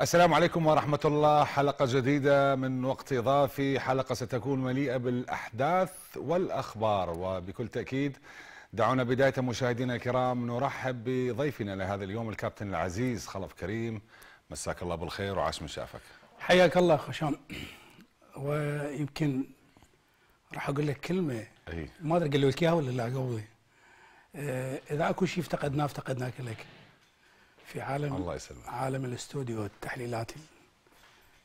السلام عليكم ورحمة الله. حلقة جديدة من وقت إضافي، حلقة ستكون مليئة بالأحداث والأخبار، وبكل تأكيد دعونا بداية مشاهدينا الكرام نرحب بضيفنا لهذا اليوم الكابتن العزيز خلف كريم. مساك الله بالخير وعاش من شافك. حياك الله أخو هشام، ويمكن راح أقول لك كلمة ما أدري قال لك إياها ولا لا قبل. إذا أكو شيء افتقدناه لك في عالم الله يسلمك. عالم الاستوديو والتحليلات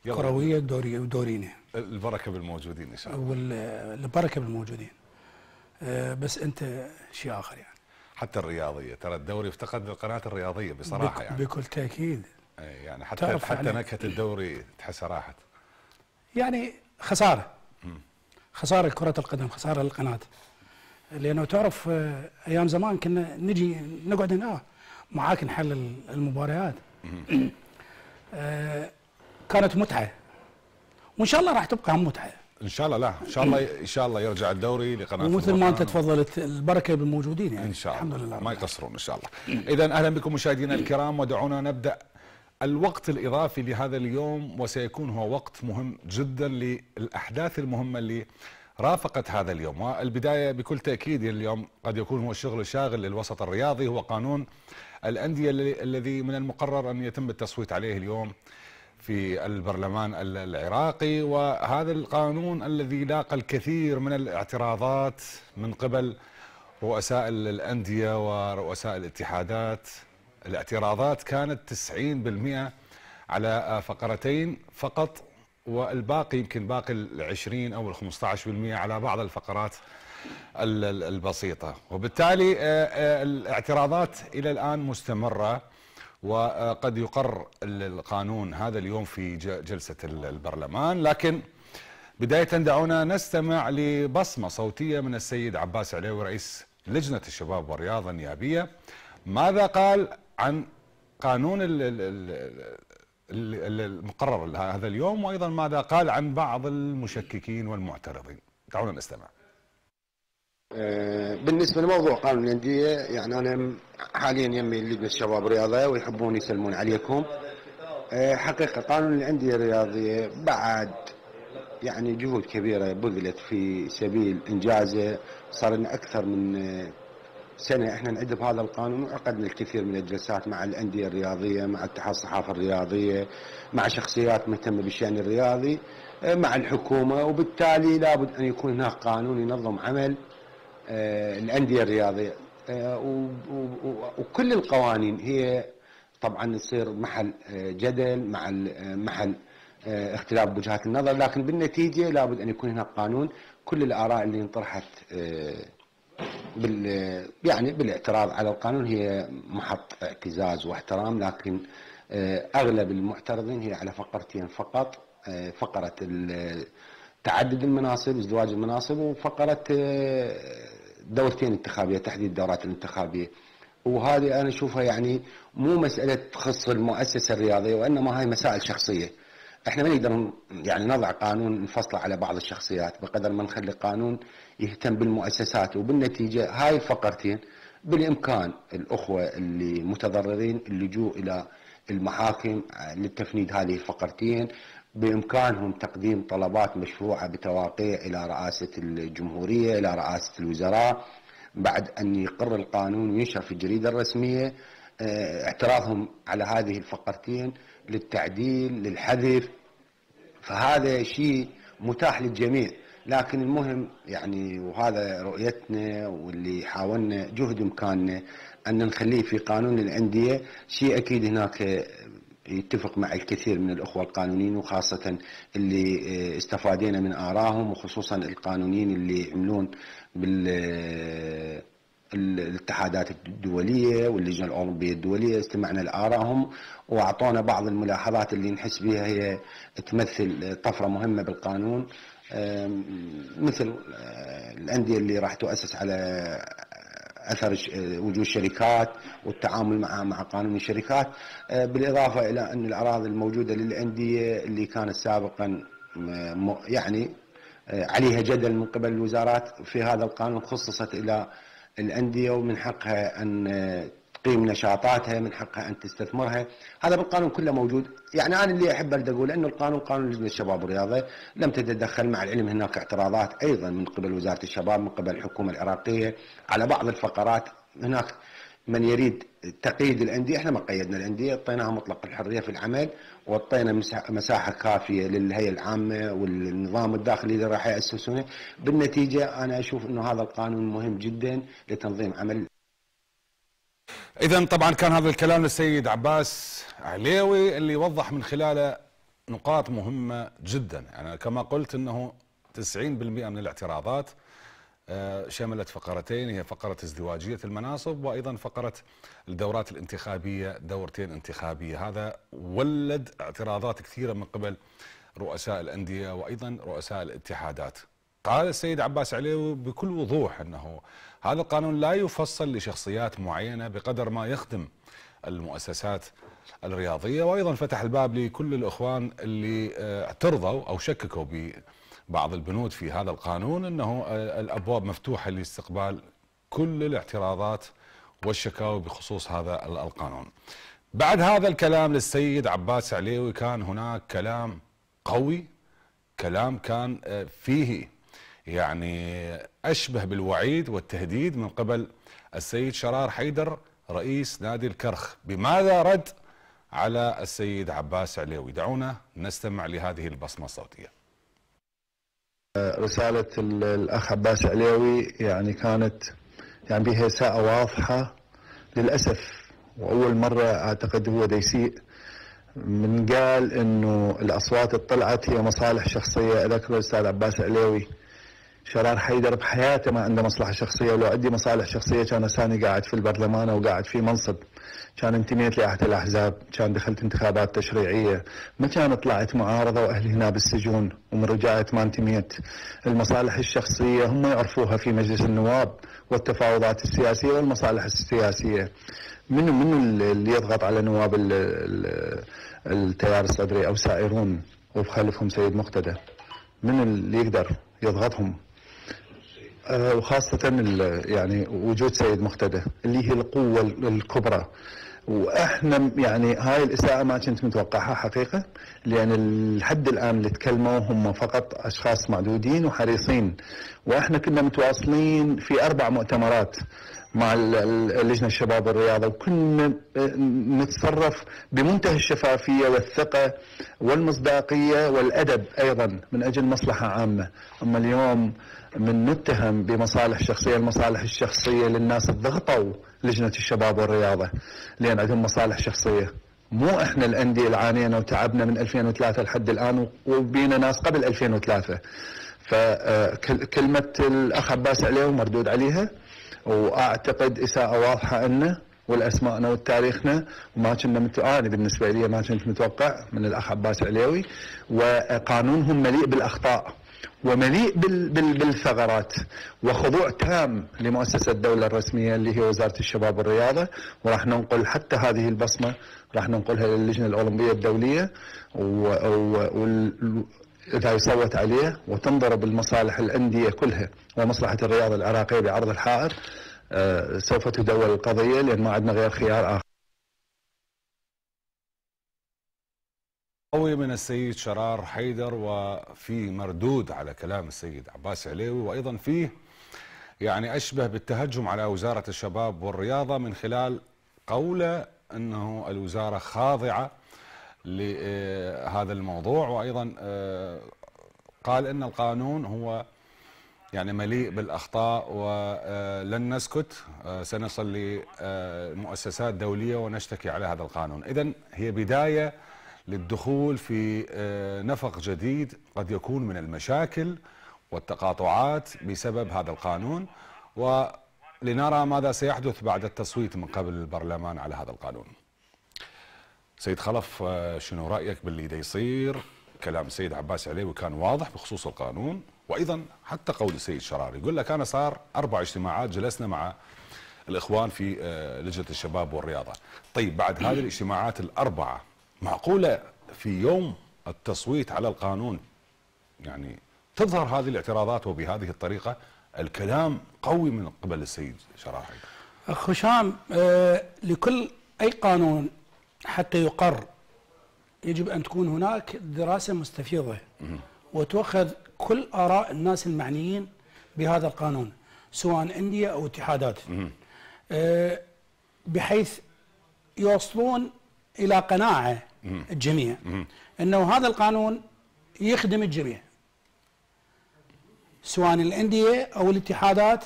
الكرويه الدوريه ودورينا. البركه بالموجودين ان شاء الله. والبركه بالموجودين. بس انت شيء اخر يعني. حتى الرياضيه، ترى الدوري افتقد القناه الرياضيه بصراحه يعني. بكل تاكيد. اي يعني حتى نكهه الدوري تحسها راحت. يعني خساره. خساره كره القدم، خساره للقناه. لانه تعرف ايام زمان كنا نجي نقعد هنا معاك نحلل المباريات. كانت متعه، وان شاء الله راح تبقى هم متعه ان شاء الله. لا ان شاء الله ان شاء الله يرجع الدوري لقناه، ومثل ما انت تفضلت البركه بالموجودين يعني ان شاء الله. الحمد لله ما يقصرون ان شاء الله. اذا اهلا بكم مشاهدينا الكرام، ودعونا نبدا الوقت الاضافي لهذا اليوم، وسيكون هو وقت مهم جدا للاحداث المهمه اللي رافقت هذا اليوم. والبدايه بكل تاكيد اليوم قد يكون هو الشغل الشاغل للوسط الرياضي، هو قانون الأندية الذي من المقرر أن يتم التصويت عليه اليوم في البرلمان العراقي. وهذا القانون الذي لاقى الكثير من الاعتراضات من قبل رؤساء الأندية ورؤساء الاتحادات. الاعتراضات كانت 90% على فقرتين فقط، والباقي يمكن باقي 20 أو 15% على بعض الفقرات البسيطة. وبالتالي الاعتراضات إلى الآن مستمرة، وقد يقر القانون هذا اليوم في جلسة البرلمان. لكن بداية دعونا نستمع لبصمة صوتية من السيد عباس عليوي رئيس لجنة الشباب والرياضة النيابية، ماذا قال عن قانون المقرر هذا اليوم، وأيضا ماذا قال عن بعض المشككين والمعترضين. دعونا نستمع. بالنسبه لموضوع قانون الانديه، يعني انا حاليا يمي لجنه الشباب والرياضه ويحبون يسلمون عليكم. حقيقه قانون الانديه الرياضيه بعد يعني جهود كبيره بذلت في سبيل انجازه. صار لنا اكثر من سنه احنا نعد بهذا القانون، وعقدنا الكثير من الجلسات مع الانديه الرياضيه، مع اتحاد الصحافه الرياضيه، مع شخصيات مهتمه بالشان الرياضي، مع الحكومه. وبالتالي لابد ان يكون هناك قانون ينظم عمل الأندية الرياضية. وكل القوانين هي طبعا تصير محل جدل، مع محل اختلاف بوجهات النظر، لكن بالنتيجة لابد أن يكون هناك قانون. كل الآراء اللي انطرحت يعني بالاعتراض على القانون هي محط اعتزاز واحترام، لكن أغلب المعترضين هي على فقرتين فقط، فقرة تعدد المناصب ازدواج المناصب، وفقرة دورتين انتخابية تحديد الدورات الانتخابية. وهذه أنا أشوفها يعني مو مسألة تخص المؤسسة الرياضية، وإنما هاي مسائل شخصية. احنا ما نقدر يعني نضع قانون نفصله على بعض الشخصيات بقدر ما نخلي قانون يهتم بالمؤسسات. وبالنتيجة هاي الفقرتين بالإمكان الأخوة اللي متضررين اللجوء إلى المحاكم للتفنيد هذه الفقرتين، بإمكانهم تقديم طلبات مشروعة بتواقيع إلى رئاسة الجمهورية، إلى رئاسة الوزراء، بعد أن يقر القانون وينشر في الجريدة الرسمية اعتراضهم على هذه الفقرتين للتعديل للحذف. فهذا شيء متاح للجميع، لكن المهم يعني وهذا رؤيتنا واللي حاولنا جهد إمكاننا أن نخليه في قانون الأندية شيء أكيد هناك يتفق مع الكثير من الأخوة القانونيين، وخاصة اللي استفادينا من آرائهم، وخصوصا القانونيين اللي يعملون بالاتحادات الدولية واللجنة الأوروبية الدولية. استمعنا لآرائهم وأعطونا بعض الملاحظات اللي نحس بها هي تمثل طفرة مهمة بالقانون، مثل الأندية اللي راح تؤسس على أثر وجود شركات والتعامل مع قانون الشركات، بالإضافة إلى أن الأراضي الموجودة للأندية اللي كانت سابقا يعني عليها جدل من قبل الوزارات، في هذا القانون خصصت إلى الأندية ومن حقها أن تقييم نشاطاتها، من حقها أن تستثمرها. هذا بالقانون كله موجود. يعني أنا اللي أحب أرد أقول أنه القانون قانون لجنة الشباب والرياضة لم تتدخل، مع العلم هناك اعتراضات أيضا من قبل وزارة الشباب، من قبل الحكومة العراقية على بعض الفقرات. هناك من يريد تقييد الأندية، احنا ما قيدنا الأندية، اعطيناها مطلق الحرية في العمل، واعطينا مساحة كافية للهيئة العامة والنظام الداخلي اللي راح يأسسونه. بالنتيجة أنا أشوف أنه هذا القانون مهم جدا لتنظيم عمل. إذا طبعا كان هذا الكلام للسيد عباس عليوي اللي وضح من خلاله نقاط مهمة جدا. يعني كما قلت أنه 90% من الاعتراضات شملت فقرتين، هي فقرة ازدواجية المناصب وأيضا فقرة الدورات الانتخابية، دورتين انتخابية. هذا ولد اعتراضات كثيرة من قبل رؤساء الأندية وأيضا رؤساء الاتحادات. قال السيد عباس عليوي بكل وضوح أنه هذا القانون لا يفصل لشخصيات معينة بقدر ما يخدم المؤسسات الرياضية، وأيضا فتح الباب لكل الأخوان اللي اعترضوا أو شككوا ب بعض البنود في هذا القانون أنه الأبواب مفتوحة لاستقبال كل الاعتراضات والشكاوى بخصوص هذا القانون. بعد هذا الكلام للسيد عباس عليوي كان هناك كلام قوي، كلام كان فيه يعني أشبه بالوعيد والتهديد من قبل السيد شرار حيدر رئيس نادي الكرخ. بماذا رد على السيد عباس عليوي؟ دعونا نستمع لهذه البصمة الصوتية. رسالة الأخ عباس عليوي يعني كانت يعني بها إساءة واضحة للأسف، وأول مرة أعتقد هو ديسيء من قال إنه الأصوات طلعت هي مصالح شخصية. أذكر الأستاذ عباس عليوي شرار حيدر بحياته ما عنده مصلحة شخصية، ولو عندي مصالح شخصية كان أساني قاعد في البرلمان أو قاعد في منصب، كان انتميت لأحد الأحزاب، كان دخلت انتخابات تشريعية، ما كان طلعت معارضة وأهلي هنا بالسجون ومن رجعت ما انتميت. المصالح الشخصية هم يعرفوها في مجلس النواب والتفاوضات السياسية والمصالح السياسية. من اللي يضغط على نواب التيار الصدري أو سائرون وبخلفهم سيد مقتدى؟ من اللي يقدر يضغطهم؟ وخاصة يعني وجود سيد مقتدى اللي هي القوة الكبرى. واحنا يعني هاي الإساءة ما كنت متوقعها حقيقة، لأن لحد الآن اللي تكلموا هم فقط أشخاص معدودين وحريصين، واحنا كنا متواصلين في 4 مؤتمرات مع لجنة الشباب والرياضة، وكنا نتصرف بمنتهى الشفافية والثقة والمصداقية والأدب أيضا من أجل مصلحة عامة. أما اليوم من نتهم بمصالح شخصية، المصالح الشخصية للناس ضغطوا لجنة الشباب والرياضة لأن عندهم مصالح شخصية، مو احنا الأندية اللي عانينا وتعبنا من 2003 لحد الآن وبينا ناس قبل 2003. فكلمة الأخ عباس عليه ومردود عليها، واعتقد اساءه واضحه لنا والاسماءنا وتاريخنا، وما كنا متوقعين. بالنسبه لي ما كنت متوقع من الاخ عباس عليوي، وقانونهم مليء بالاخطاء ومليء بالثغرات وخضوع تام لمؤسسه الدوله الرسميه اللي هي وزاره الشباب والرياضه. وراح ننقل حتى هذه البصمه، راح ننقلها للجنه الاولمبيه الدوليه، إذا يصوت عليه وتنضرب المصالح الأندية كلها ومصلحة الرياضة العراقية بعرض الحائط، سوف تدول القضية، لأن ما عندنا غير خيار آخر. قوي من السيد شرار حيدر، وفي مردود على كلام السيد عباس عليوي، وأيضا فيه يعني أشبه بالتهجم على وزارة الشباب والرياضة من خلال قوله أنه الوزارة خاضعة لهذا الموضوع، وأيضا قال أن القانون هو يعني مليء بالأخطاء ولن نسكت، سنصل لمؤسسات دولية ونشتكي على هذا القانون. إذن هي بداية للدخول في نفق جديد قد يكون من المشاكل والتقاطعات بسبب هذا القانون، ولنرى ماذا سيحدث بعد التصويت من قبل البرلمان على هذا القانون. سيد خلف، شنو رأيك باللي دا يصير؟ كلام السيد عباس عليوي كان واضح بخصوص القانون، وأيضا حتى قول السيد شرار يقول لك أنا صار 4 اجتماعات جلسنا مع الإخوان في لجنة الشباب والرياضة. طيب بعد هذه الاجتماعات ال4 معقولة في يوم التصويت على القانون يعني تظهر هذه الاعتراضات وبهذه الطريقة؟ الكلام قوي من قبل السيد شرار. أخ هشام، لكل أي قانون حتى يقر يجب أن تكون هناك دراسة مستفيضة وتؤخذ كل آراء الناس المعنيين بهذا القانون سواء أندية أو اتحادات، بحيث يوصلون إلى قناعة الجميع أنه هذا القانون يخدم الجميع سواء الأندية أو الاتحادات،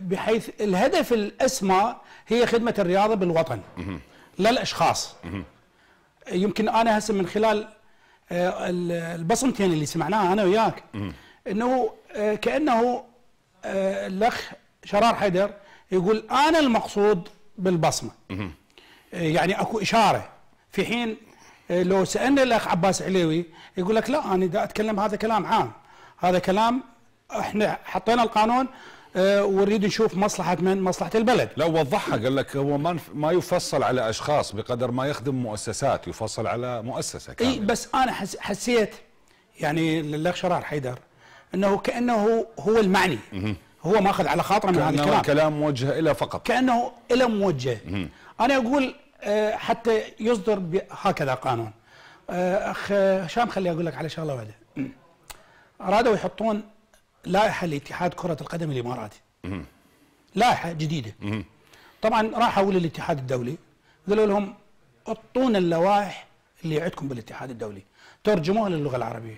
بحيث الهدف الأسمى هي خدمة الرياضة بالوطن لا الأشخاص. يمكن أنا هسه من خلال البصمتين اللي سمعناها أنا وياك أنه كأنه الأخ شرار حيدر يقول أنا المقصود بالبصمة، يعني أكو إشارة، في حين لو سألنا الأخ عباس عليوي يقول لك لا أنا دا أتكلم هذا كلام عام، هذا كلام احنا حطينا القانون ونريد نشوف مصلحة من مصلحة البلد. لا وضحها، قال لك هو ما يفصل على أشخاص بقدر ما يخدم مؤسسات، يفصل على مؤسسة كاملة. بس أنا حسيت يعني للأخ شرار حيدر أنه كأنه هو المعني، هو ماخذ على خاطره من هذا الكلام، كأنه الكلام موجه إلى فقط، كأنه إلى موجه. أنا أقول حتى يصدر هكذا قانون. أخ هشام خلي أقول لك على شغلة واحدة، أرادوا يحطون لائحة لاتحاد كرة القدم الإماراتي، لائحة جديدة. طبعا راحوا للاتحاد الدولي قالوا لهم اعطونا اللوائح اللي عندكم بالاتحاد الدولي ترجموها للغة العربية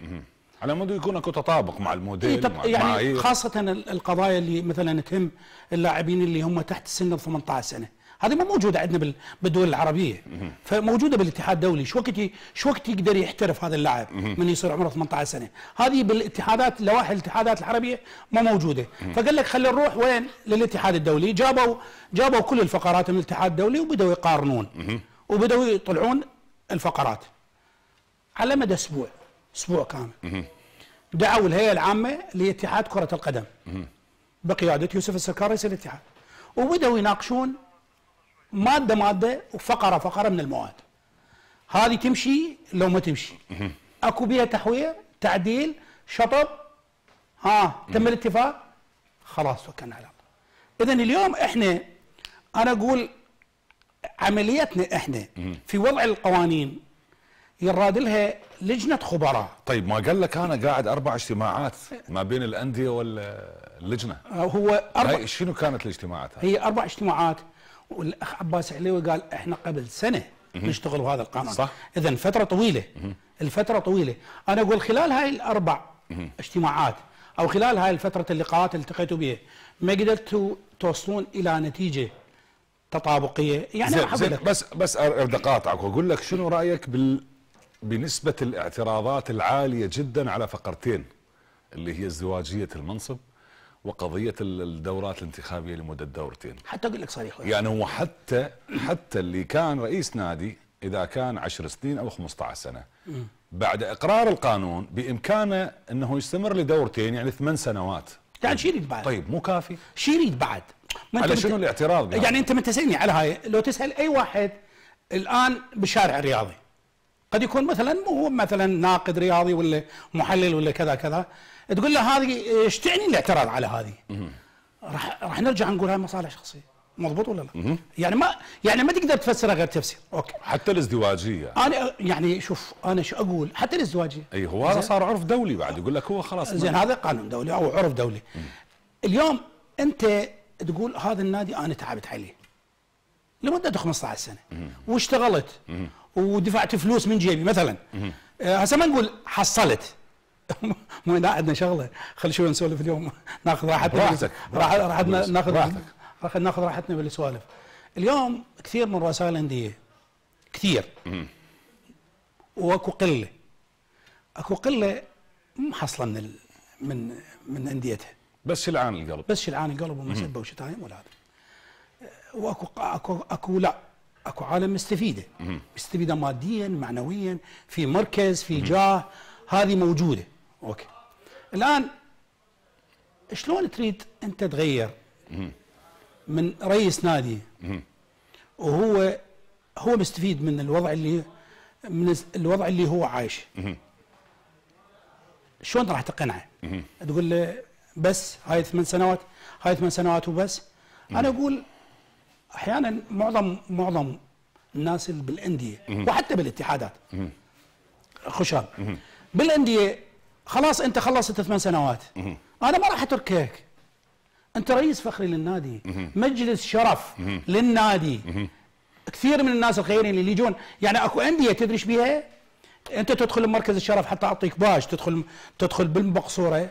على مود يكون اكو تطابق مع الموديل يعني خاصة القضايا اللي مثلا تهم اللاعبين اللي هم تحت سن ال 18 سنة، هذه مو موجودة عندنا بالدول العربية، فموجودة بالاتحاد الدولي. شو وقت يقدر يحترف هذا اللاعب من يصير عمره 18 سنة؟ هذه بالاتحادات لوائح الاتحادات العربية ما موجودة. فقال لك خلينا نروح وين؟ للاتحاد الدولي. جابوا كل الفقرات من الاتحاد الدولي وبدأوا يقارنون وبدأوا يطلعون الفقرات على مدى اسبوع كامل. دعوا الهيئة العامة لاتحاد كرة القدم بقيادة يوسف السكار رئيس الاتحاد، وبدأوا يناقشون مادة مادة وفقرة فقرة من المواد، هذه تمشي لو ما تمشي، اكو بيها تحوية تعديل شطب، تم الاتفاق خلاص وكلنا على الله. اذا اليوم احنا انا اقول عمليتنا احنا في وضع القوانين يراد لها لجنة خبراء. طيب ما قال لك انا قاعد 4 اجتماعات ما بين الاندية واللجنة، هو شنو كانت الاجتماعات؟ هي 4 اجتماعات، والاخ عباس عليوي قال احنا قبل سنه نشتغل بهذا القانون، صح؟ اذا فتره طويله، الفتره طويله. انا اقول خلال هاي ال4 اجتماعات او خلال هاي الفتره اللقاءات اللي التقيتوا بها ما قدرتوا توصلون الى نتيجه تطابقيه. يعني زين بس اريد اقاطعك واقول لك شنو رايك بنسبه الاعتراضات العاليه جدا على فقرتين اللي هي ازدواجيه المنصب وقضية الدورات الانتخابية لمدة دورتين. حتى أقول لك صريح يعني هو حتى اللي كان رئيس نادي إذا كان 10 سنين أو 15 سنة بعد إقرار القانون بإمكانه أنه يستمر لدورتين، يعني 8 سنوات. يعني شريد بعد. طيب مو كافي؟ شريد بعد. على شنو الاعتراض بها؟ يعني أنت من تسألني على هاي، لو تسأل أي واحد الآن بالشارع الرياضي قد يكون مثلا هو مثلا ناقد رياضي ولا محلل ولا كذا كذا، تقول له هذه ايش تعني الاعتراض على هذه؟ راح نرجع نقول هاي مصالح شخصيه، مضبوط ولا لا؟ يعني ما تقدر تفسرها غير تفسير، اوكي. حتى الازدواجيه انا يعني شوف انا شو اقول، حتى الازدواجيه اي هو هذا صار عرف دولي بعد، يقول لك هو خلاص زين هذا قانون دولي او عرف دولي. اليوم انت تقول هذا النادي انا تعبت عليه لمده 15 سنه واشتغلت ودفعت فلوس من جيبي مثلا، هسه ما نقول حصلت مو لا عندنا شغله، خلي شوي نسولف اليوم ناخذ راحتنا، ناخذ راحتنا بالسوالف. اليوم كثير من رؤساء الانديه كثير واكو قله، محصله من من انديتها، بس شلعان القلب، ومسبه وشتايم ولا هذا، واكو اكو عالم مستفيده، ماديا معنويا، في مركز في جاه، هذه موجوده اوكي. الان شلون تريد انت تغير من رئيس نادي وهو مستفيد من الوضع اللي هو عايشه؟ شلون راح تقنعه؟ تقول له بس هاي 8 سنوات، وبس انا اقول احيانا معظم الناس بالانديه وحتى بالاتحادات خشب بالانديه خلاص انت خلصت 8 سنوات انا ما راح اتركك، انت رئيس فخري للنادي، مجلس شرف للنادي. كثير من الناس الخيرين اللي يجون يعني اكو انديه تدري ايش بيها؟ انت تدخل مركز الشرف حتى اعطيك باج، تدخل بالمقصوره،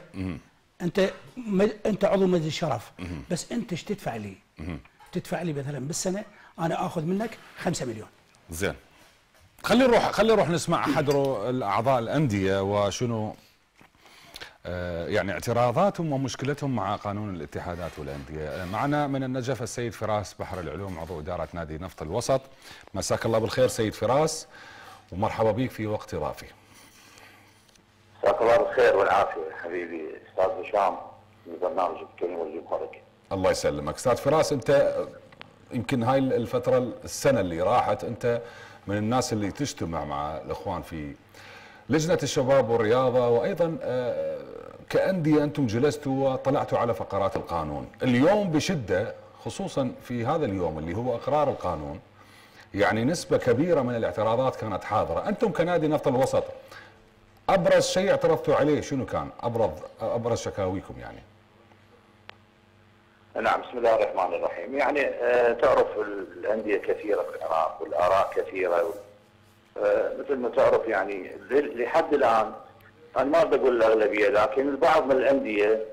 انت عضو مجلس الشرف، بس انت ايش تدفع لي؟ تدفع لي مثلا بالسنه انا اخذ منك 5 مليون. زين. خلينا نروح نسمع احد الاعضاء الانديه وشنو يعني اعتراضاتهم ومشكلتهم مع قانون الاتحادات والانديه. معنا من النجف السيد فراس بحر العلوم عضو اداره نادي نفط الوسط. مساك الله بالخير سيد فراس ومرحبا بك في وقت اضافي. مساك الله بالخير والعافيه حبيبي استاذ هشام من برنامج الكريم والجمهوريه. الله يسلمك استاذ فراس، انت يمكن هاي الفتره السنه اللي راحت انت من الناس اللي تجتمع مع الاخوان في لجنه الشباب والرياضه وايضا كأندية انتم جلستوا وطلعتوا على فقرات القانون. اليوم بشده خصوصا في هذا اليوم اللي هو اقرار القانون يعني نسبه كبيره من الاعتراضات كانت حاضره، انتم كنادي نفط الوسط ابرز شيء اعترضتوا عليه شنو كان؟ ابرز شكاويكم يعني. نعم بسم الله الرحمن الرحيم، يعني تعرف الانديه كثيره في العراق والاراء كثيره مثل ما تعرف يعني لحد الان انا ما بقول الاغلبيه لكن البعض من الانديه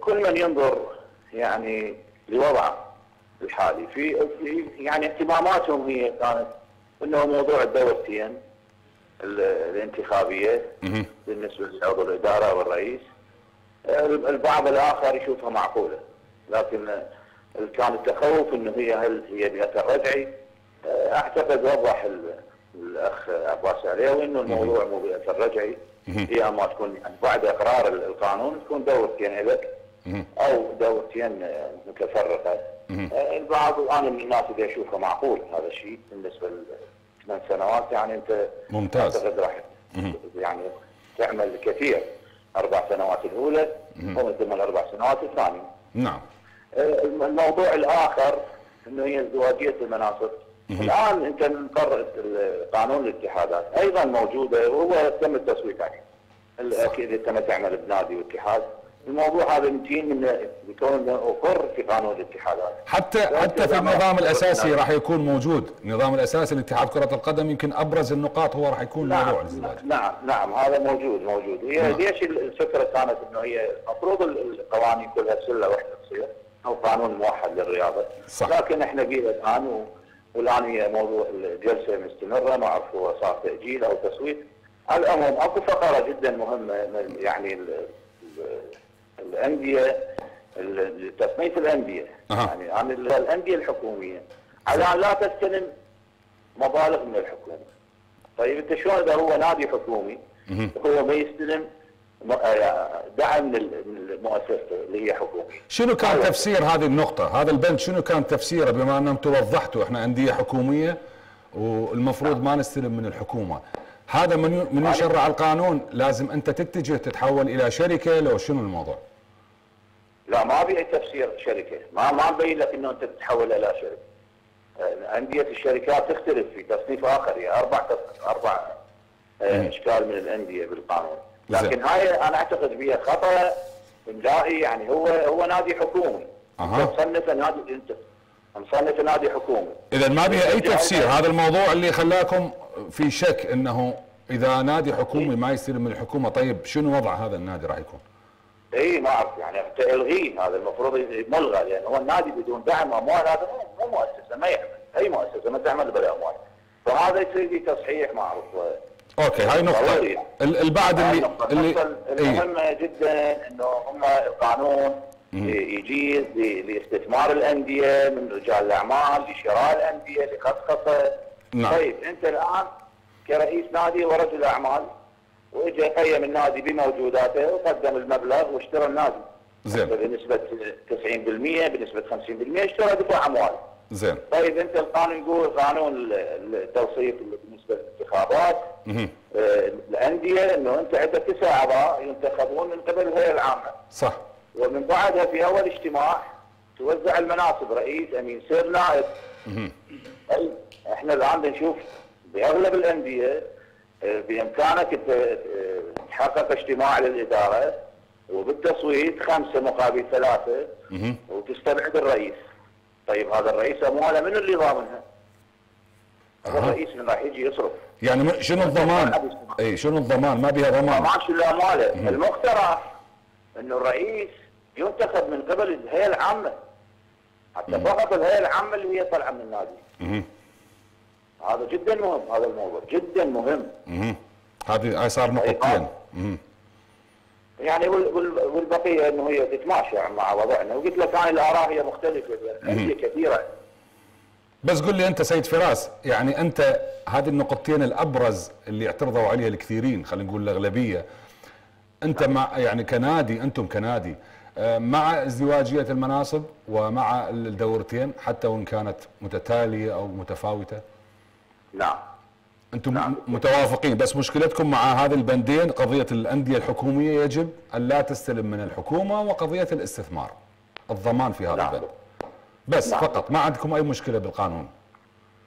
كل من ينظر يعني لوضع الحالي في يعني اهتماماتهم هي كانت انه موضوع الدورتين الانتخابيه بالنسبه لعضو الاداره والرئيس، البعض الاخر يشوفها معقوله لكن كان التخوف انه هل هي بيئه الرجعي. اعتقد وضح الاخ عباس عليوي انه الموضوع مو بيئه الرجعي، هي ما تكون يعني بعد اقرار القانون تكون دورتين الك او دورتين متفرقه. البعض وانا من الناس اللي اشوفها معقول هذا الشيء بالنسبه ل8 سنوات يعني انت ممتاز اعتقد راح يعني تعمل كثير 4 سنوات الاولى ومن ثم ال4 سنوات الثانيه. نعم. الموضوع الاخر انه هي ازدواجيه المناصب. الان انت من قرأت قانون الاتحادات ايضا موجوده وهو تم التصويت عليه. اكيد انت ما تعمل بنادي واتحاد، الموضوع هذا متين من بكون اقر في قانون الاتحادات. حتى في النظام الاساسي راح يكون موجود، النظام الاساسي لاتحاد كره القدم يمكن ابرز النقاط هو راح يكون موضوع الازدواج. نعم هذا موجود. هي ليش الفكره كانت انه هي المفروض القوانين كلها بسله واحده تصير او قانون موحد للرياضه. صح. لكن احنا بينا الان والان هي موضوع الجلسه مستمره ما اعرف هو صار تاجيل او تصويت. على العموم اكو فقره جدا مهمه يعني الانديه تصنيف الانديه يعني الانديه الحكوميه على لا تستلم مبالغ من الحكومه. طيب انت شلون اذا هو نادي حكومي هو ما يستلم دعم من مؤسسته اللي هي حكوميه. شنو كان تفسير هذه النقطة؟ هذا البند شنو كان تفسيره بما أنهم توضحتوا احنا أندية حكومية والمفروض ما نستلم من الحكومة. هذا من يشرع القانون لازم أنت تتجه تتحول إلى شركة لو شنو الموضوع؟ لا ما بيع تفسير شركة، ما مبين لك أنه أنت تتحول إلى شركة. أندية الشركات تختلف في تصنيف آخر، هي 4 أشكال من الأندية بالقانون. لكن هاي انا اعتقد بها خطا املائي يعني هو نادي حكومي. مصنف نادي حكومي. اذا ما بها اي تفسير، هذا الموضوع اللي خلاكم في شك انه اذا نادي حكومي ما يستلم من الحكومه، طيب شنو وضع هذا النادي راح يكون؟ اي ما اعرف يعني الغيه، هذا المفروض ملغى لان يعني هو النادي بدون دعم اموال هذا مو مؤسسه، ما يعمل، اي مؤسسه ما تعمل بالاموال. فهذا يصير في تصحيح ما اعرف. اوكي هاي نقطة. البعض اللي المهمة جدا انه هم القانون يجيز لاستثمار الاندية من رجال الاعمال لشراء الاندية لخصخصة. نعم. طيب انت الان كرئيس نادي ورجل اعمال واجى قيم النادي بموجوداته وقدم المبلغ واشترى النادي. زين. بنسبة 90% بنسبة 50% اشترى دفع اموال. زين. طيب انت القانون يقول قانون التوصيف بالنسبه للانتخابات الانديه انه انت عندك 9 اعضاء ينتخبون من قبل الهيئه العامه. صح. ومن بعدها في اول اجتماع توزع المناصب رئيس امين سير نائب. اي احنا الان بنشوف باغلب الانديه بامكانك تحقق اجتماع للاداره وبالتصويت 5 مقابل 3 وتستبعد الرئيس. طيب هذا الرئيس امواله من اللي ضامنها؟ هذا الرئيس من راح يجي يصرف. يعني شنو الضمان؟ اي شنو الضمان؟ ما بها ضمان. ما شنو الامواله؟ المقترح انه الرئيس ينتخب من قبل الهيئه العامه. حتى فقط الهيئه العامه اللي هي طالعه من النادي. هذا جدا مهم، هذا الموضوع جدا مهم. هذه صار نقطتين. يعني والبقيه انه هي تتماشى مع وضعنا، وقلت لك عن الاراء هي مختلفه هي كثيره. بس قل لي انت سيد فراس، يعني انت هذه النقطتين الابرز اللي اعترضوا عليها الكثيرين، خلينا نقول الاغلبيه. انت مع، يعني كنادي، انتم كنادي مع ازدواجيه المناصب ومع الدورتين حتى وان كانت متتاليه او متفاوته؟ نعم. انتم متوافقين، بس مشكلتكم مع هذه البندين قضيه الانديه الحكوميه يجب ان لا تستلم من الحكومه، وقضيه الاستثمار الضمان في هذا البند. بس فقط، ما عندكم اي مشكله بالقانون؟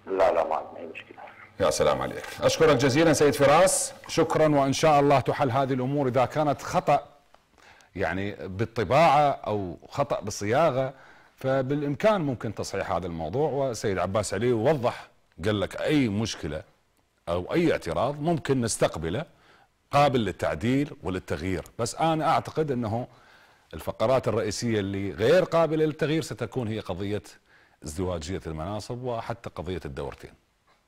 لا لا، ما عندنا اي مشكله. يا سلام عليك. اشكرك جزيلا سيد فراس، شكرا، وان شاء الله تحل هذه الامور اذا كانت خطا يعني بالطباعه او خطا بالصياغه، فبالامكان ممكن تصحيح هذا الموضوع. والسيد عباس عليوي وضح، قال لك اي مشكله او اي اعتراض ممكن نستقبله قابل للتعديل وللتغيير، بس انا اعتقد انه الفقرات الرئيسية اللي غير قابلة للتغيير ستكون هي قضية ازدواجية المناصب وحتى قضية الدورتين.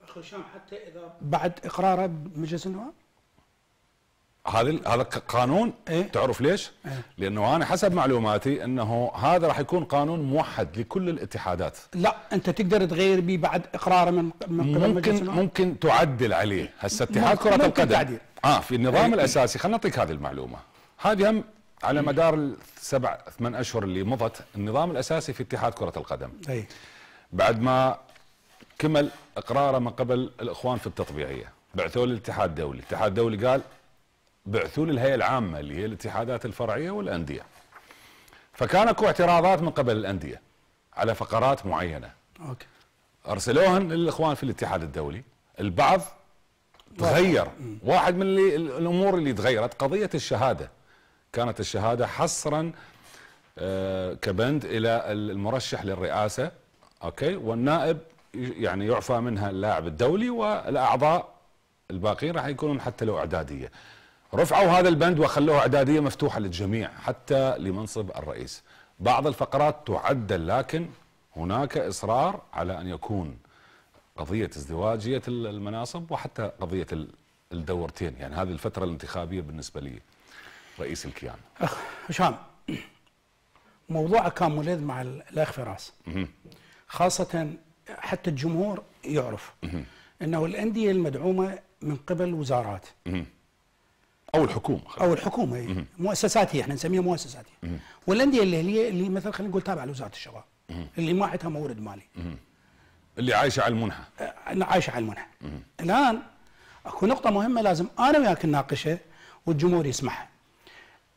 أخ هشام، حتى إذا بعد إقراره بمجلس النواب؟ هذا قانون. إيه؟ تعرف ليش؟ إيه؟ لأنه أنا حسب معلوماتي أنه هذا راح يكون قانون موحد لكل الاتحادات. لا، أنت تقدر تغير به بعد إقراره من قبل مجلس النواب. ممكن تعدل عليه. هسه اتحاد كرة القدم في النظام الأساسي، خلينا نعطيك هذه المعلومة. هذه هم على مدار ال7-8 أشهر اللي مضت، النظام الأساسي في اتحاد كرة القدم. أي. بعد ما كمل إقراره من قبل الإخوان في التطبيعية، بعثوا للاتحاد الدولي، الاتحاد الدولي قال بعثوا للهيئة العامة اللي هي الاتحادات الفرعية والأندية. فكان اكو اعتراضات من قبل الأندية على فقرات معينة. أوكي. أرسلوهن للإخوان في الاتحاد الدولي، البعض تغير، واحد من اللي الأمور اللي تغيرت قضية الشهادة. كانت الشهادة حصرا كبند إلى المرشح للرئاسة، أوكي، والنائب يعني يعفى منها اللاعب الدولي، والأعضاء الباقين راح يكونون حتى لو إعدادية. رفعوا هذا البند وخلوه إعدادية مفتوحة للجميع حتى لمنصب الرئيس. بعض الفقرات تعدل، لكن هناك إصرار على أن يكون قضية ازدواجية المناصب وحتى قضية الدورتين، يعني هذه الفترة الانتخابية بالنسبة لي رئيس الكيان. اخ هشام، موضوع كان ملذ مع الاخ فراس، خاصة حتى الجمهور يعرف انه الاندية المدعومة من قبل وزارات او الحكومة هي مؤسسات، هي احنا نسميها مؤسسات، والاندية اللي مثلا خلينا نقول تابعة لوزارة الشباب، اللي ما عندها مورد مالي، اللي عايشة على المنحة، الان اكو نقطة مهمة لازم انا وياك نناقشها والجمهور يسمعها.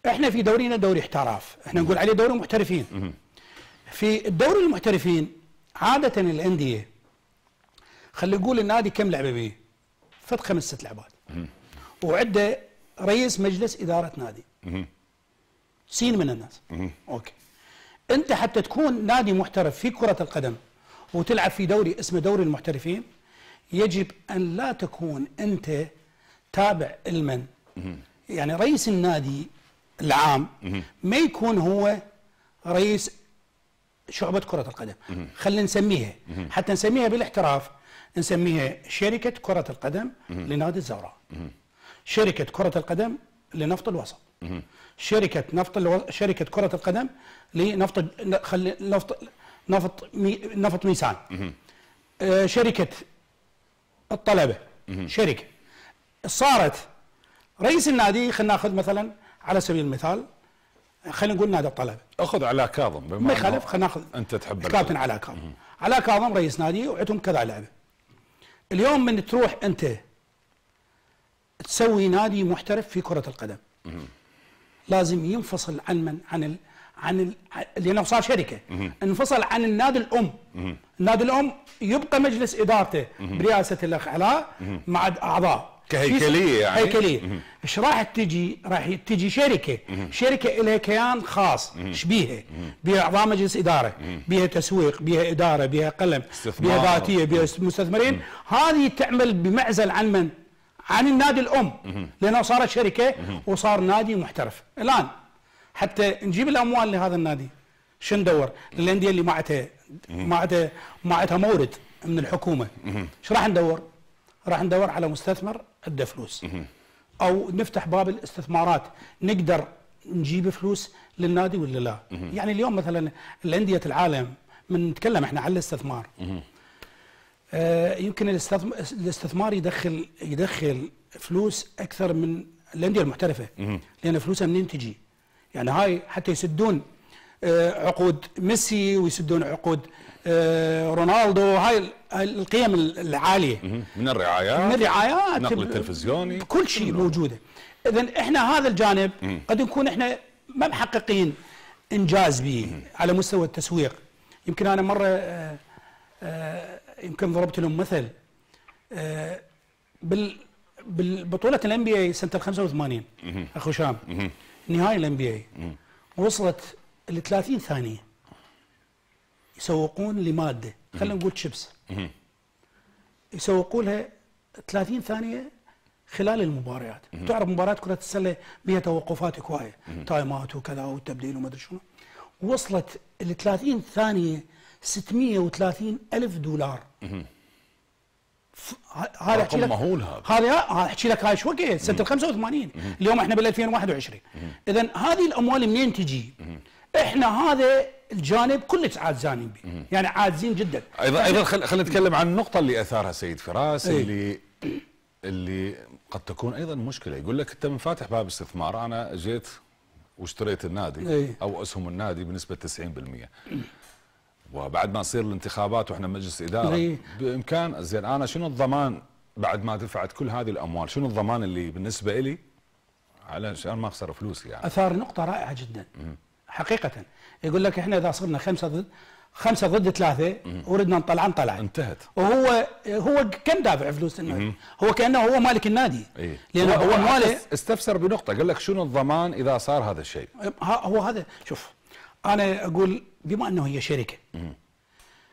احنا في دورينا دوري احتراف، احنا نقول عليه دوري محترفين. في الدوري المحترفين عادة الاندية، خلي نقول النادي كم لعبة به؟ فد 5-6 لعبات. وعنده رئيس مجلس إدارة نادي. سين من الناس. اوكي. انت حتى تكون نادي محترف في كرة القدم وتلعب في دوري اسمه دوري المحترفين، يجب ان لا تكون انت تابع المن. يعني رئيس النادي العام ما يكون هو رئيس شعبة كرة القدم، خلينا نسميها، حتى نسميها بالاحتراف، نسميها شركة كرة القدم لنادي الزوراء، شركة كرة القدم لنفط الوسط، شركة شركة كرة القدم لنفط ميسان، شركة الطلبة، شركة. صارت رئيس النادي، خلينا ناخذ مثلا على سبيل المثال، خلينا نقول نادي الطلبه، اخذ علاء كاظم، ما يخالف، خلينا ناخذ انت تحب كابتن علاء كاظم. علاء كاظم رئيس نادي وعندهم كذا لعبه. اليوم من تروح انت تسوي نادي محترف في كره القدم، لازم ينفصل عن من؟ عن عن لانه صار شركه، انفصل عن النادي الام. النادي الام يبقى مجلس ادارته برئاسه الاخ علاء مع اعضاء كهيكليه، يعني هيكليه. ايش راح تجي؟ راح تجي شركه، شركه لها كيان خاص شبيهه، بها اعضاء مجلس اداره، بها تسويق، بها اداره، بها قلم، بها ذاتيه، بها مستثمرين. هذه تعمل بمعزل عن من؟ عن النادي الام، لانه صارت شركه وصار نادي محترف. الان حتى نجيب الاموال لهذا النادي شو ندور؟ الانديه اللي ما عندها مورد من الحكومه، شو راح ندور؟ راح ندور على مستثمر عنده فلوس، او نفتح باب الاستثمارات، نقدر نجيب فلوس للنادي ولا لا؟ يعني اليوم مثلا الانديه العالم من نتكلم احنا على الاستثمار، يمكن الاستثمار يدخل فلوس اكثر من الانديه المحترفه، لان فلوسها منين تجي؟ يعني هاي حتى يسدون عقود ميسي ويسدون عقود رونالدو، هاي القيم العاليه من الرعايات، نقل التلفزيوني، كل شيء موجوده. اذا احنا هذا الجانب قد نكون احنا ما محققين انجاز به على مستوى التسويق. يمكن انا مره يمكن ضربت لهم مثل بالبطوله الانبياء سنه 85 اخو شام، نهايه الانبياء وصلت ل 30 ثانيه يسوقون لماده، خلينا نقول شيبس، يسوقوا لها 30 ثانيه خلال المباريات. تعرف مباريات كره السله بها توقفات هوايه، تايمات وكذا والتبديل وما ادري شنو، وصلت ل 30 ثانيه 630,000 دولار. هذا احكي لك مهول، هذا احكي لك هاي شو وقت سنه 85، اليوم احنا بال 2021. اذا هذه الاموال منين تجي؟ احنا هذا الجانب كله عاجزين به، يعني عاجزين جدا. ايضا خلينا نتكلم عن النقطه اللي اثارها سيد فراس، اللي قد تكون ايضا مشكله. يقول لك انت من فاتح باب استثمار، انا جيت واشتريت النادي او اسهم النادي بنسبه 90%، وبعد ما تصير الانتخابات واحنا مجلس اداره بامكان زين، انا شنو الضمان بعد ما دفعت كل هذه الاموال؟ شنو الضمان اللي بالنسبه لي علشان ما اخسر فلوسي؟ يعني اثار نقطه رائعه جدا حقيقه. يقول لك احنا اذا صرنا 5 ضد 3 وردنا نطلع انتهت. وهو كان دافع فلوس النادي، هو كانه هو مالك النادي، لانه هو ماله. استفسر بنقطه، قال لك شنو الضمان اذا صار هذا الشيء؟ هو هذا. شوف انا اقول بما انه هي شركه،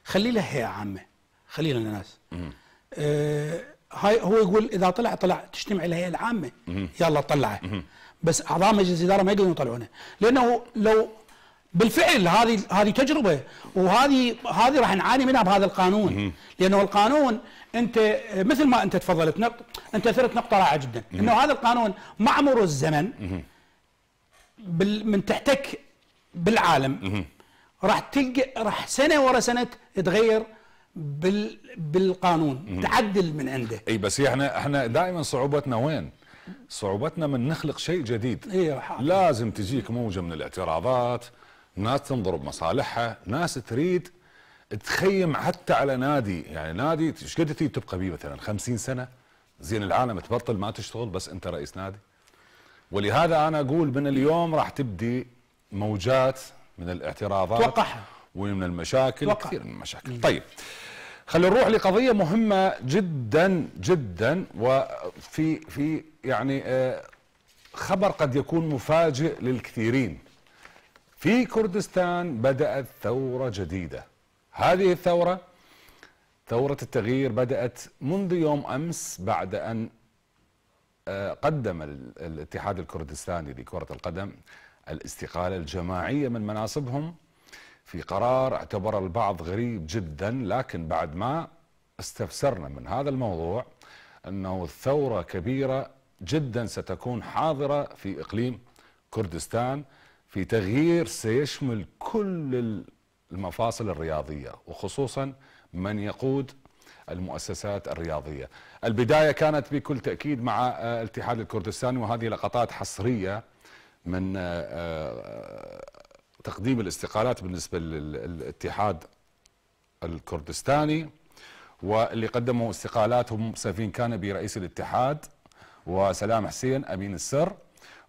خلي لها هيئه عامه، خلي لنا ناس. هاي هو يقول اذا طلع تجتمع الهيئه العامه، يلا طلعه. بس اعضاء مجلس الاداره ما يقدرون يطلعونه، لانه لو بالفعل هذه تجربه، وهذه راح نعاني منها بهذا القانون، لانه القانون انت مثل ما انت تفضلت انت اثرت نقطه رائعه جدا، انه هذا القانون مع مرور الزمن من تحتك بالعالم راح تلقى، راح سنه ورا سنه يتغير بالقانون، تعدل من عنده. اي بس احنا دائما صعوبتنا وين؟ صعوبتنا من نخلق شيء جديد. لازم تجيك موجه من الاعتراضات، ناس تنظر بمصالحها، ناس تريد تخيم حتى على نادي، يعني نادي ايش قد تريد تبقى بيه مثلا 50 سنه؟ زين العالم تبطل ما تشتغل بس انت رئيس نادي. ولهذا انا اقول من اليوم راح تبدي موجات من الاعتراضات ومن المشاكل، كثير من المشاكل. طيب خلينا نروح لقضيه مهمه جدا جدا، وفي يعني خبر قد يكون مفاجئ للكثيرين. في كردستان بدأت ثورة جديدة. هذه الثورة، ثورة التغيير، بدأت منذ يوم أمس بعد أن قدم الاتحاد الكردستاني لكرة القدم الاستقالة الجماعية من مناصبهم في قرار اعتبر البعض غريب جدا، لكن بعد ما استفسرنا من هذا الموضوع أنه الثورة كبيرة جدا ستكون حاضرة في إقليم كردستان، في تغيير سيشمل كل المفاصل الرياضية وخصوصا من يقود المؤسسات الرياضية. البداية كانت بكل تأكيد مع الاتحاد الكردستاني، وهذه لقطات حصرية من تقديم الاستقالات بالنسبة للاتحاد الكردستاني، واللي قدموا استقالاتهم سفين كامبي رئيس الاتحاد، وسلام حسين أمين السر،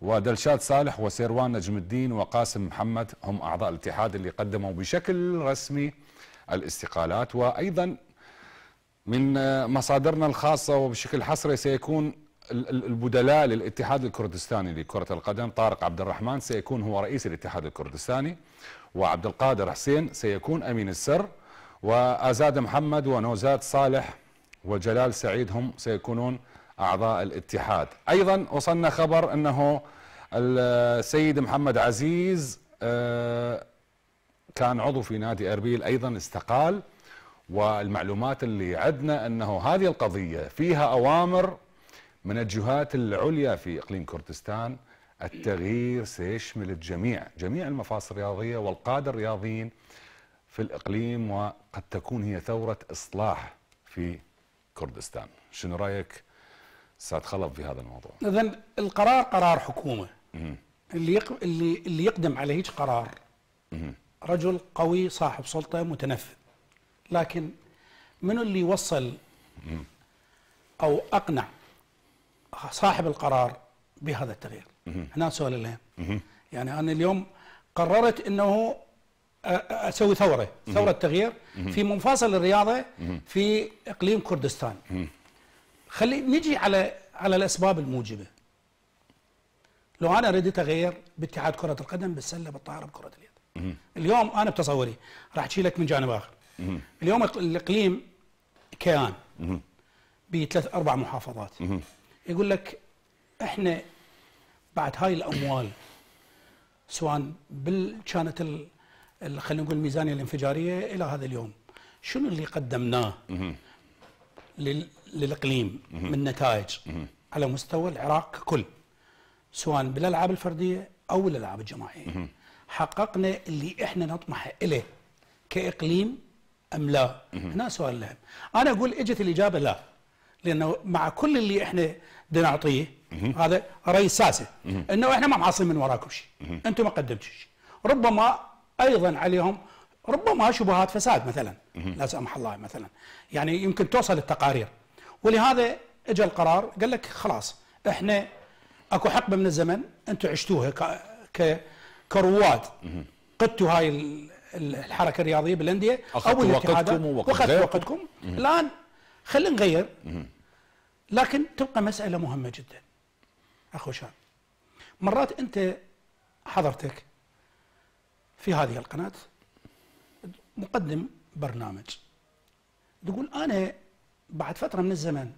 ودلشاد صالح وسيروان نجم الدين وقاسم محمد هم أعضاء الاتحاد اللي قدموا بشكل رسمي الاستقالات. وأيضا من مصادرنا الخاصة وبشكل حصري سيكون البدلاء للاتحاد الكردستاني لكرة القدم، طارق عبد الرحمن سيكون هو رئيس الاتحاد الكردستاني، وعبد القادر حسين سيكون أمين السر، وأزاد محمد ونوزاد صالح وجلال سعيد هم سيكونون أعضاء الاتحاد. أيضا وصلنا خبر أنه السيد محمد عزيز كان عضو في نادي أربيل أيضا استقال، والمعلومات اللي عندنا أنه هذه القضية فيها أوامر من الجهات العليا في إقليم كردستان، التغيير سيشمل الجميع، جميع المفاصل الرياضية والقادة الرياضيين في الإقليم، وقد تكون هي ثورة إصلاح في كردستان. شنو رأيك أستاذ خلف في هذا الموضوع؟ إذن القرار قرار حكومة، اللي يقدم على هيك قرار رجل قوي صاحب سلطة متنفذ، لكن منو اللي وصل أو أقنع صاحب القرار بهذا التغيير؟ هنا سؤال الآن. يعني أنا اليوم قررت أنه أسوي ثورة تغيير في منفصل الرياضة في إقليم كردستان. خلي نجي على الأسباب الموجبة. لو أنا أريد أغير باتحاد كرة القدم، بالسلة، بالطائرة، بكرة اليد، اليوم أنا بتصوري راح أشيلك من جانب آخر. اليوم الإقليم كيان بثلاث أربع محافظات، يقول لك إحنا بعد هاي الأموال سواء كانت خلينا نقول الميزانية الانفجارية إلى هذا اليوم، شنو اللي قدمناه للإقليم من نتائج على مستوى العراق ككل، سواء بالألعاب الفردية أو الألعاب الجماعية؟ حققنا اللي إحنا نطمح إليه كإقليم أم لا؟ هنا سؤال لهم. أنا أقول إجت الإجابة لا، لأنه مع كل اللي إحنا نعطيه هذا رأي ساسي إنه إحنا ما معاصين من وراكم شيء، أنتم ما قدمتوا شيء. ربما أيضا عليهم ربما شبهات فساد مثلا، لا سمح الله مثلا، يعني يمكن توصل التقارير، ولهذا اجى القرار قال لك خلاص احنا اكو حقبه من الزمن انتم عشتوها كرواد، قدتوا هاي الحركه الرياضيه بالانديه او الاتحادات، وقتكم وقتكم، الان خلينا نغير. لكن تبقى مساله مهمه جدا اخو شان، مرات انت حضرتك في هذه القناه مقدم برنامج تقول أنا بعد فترة من الزمن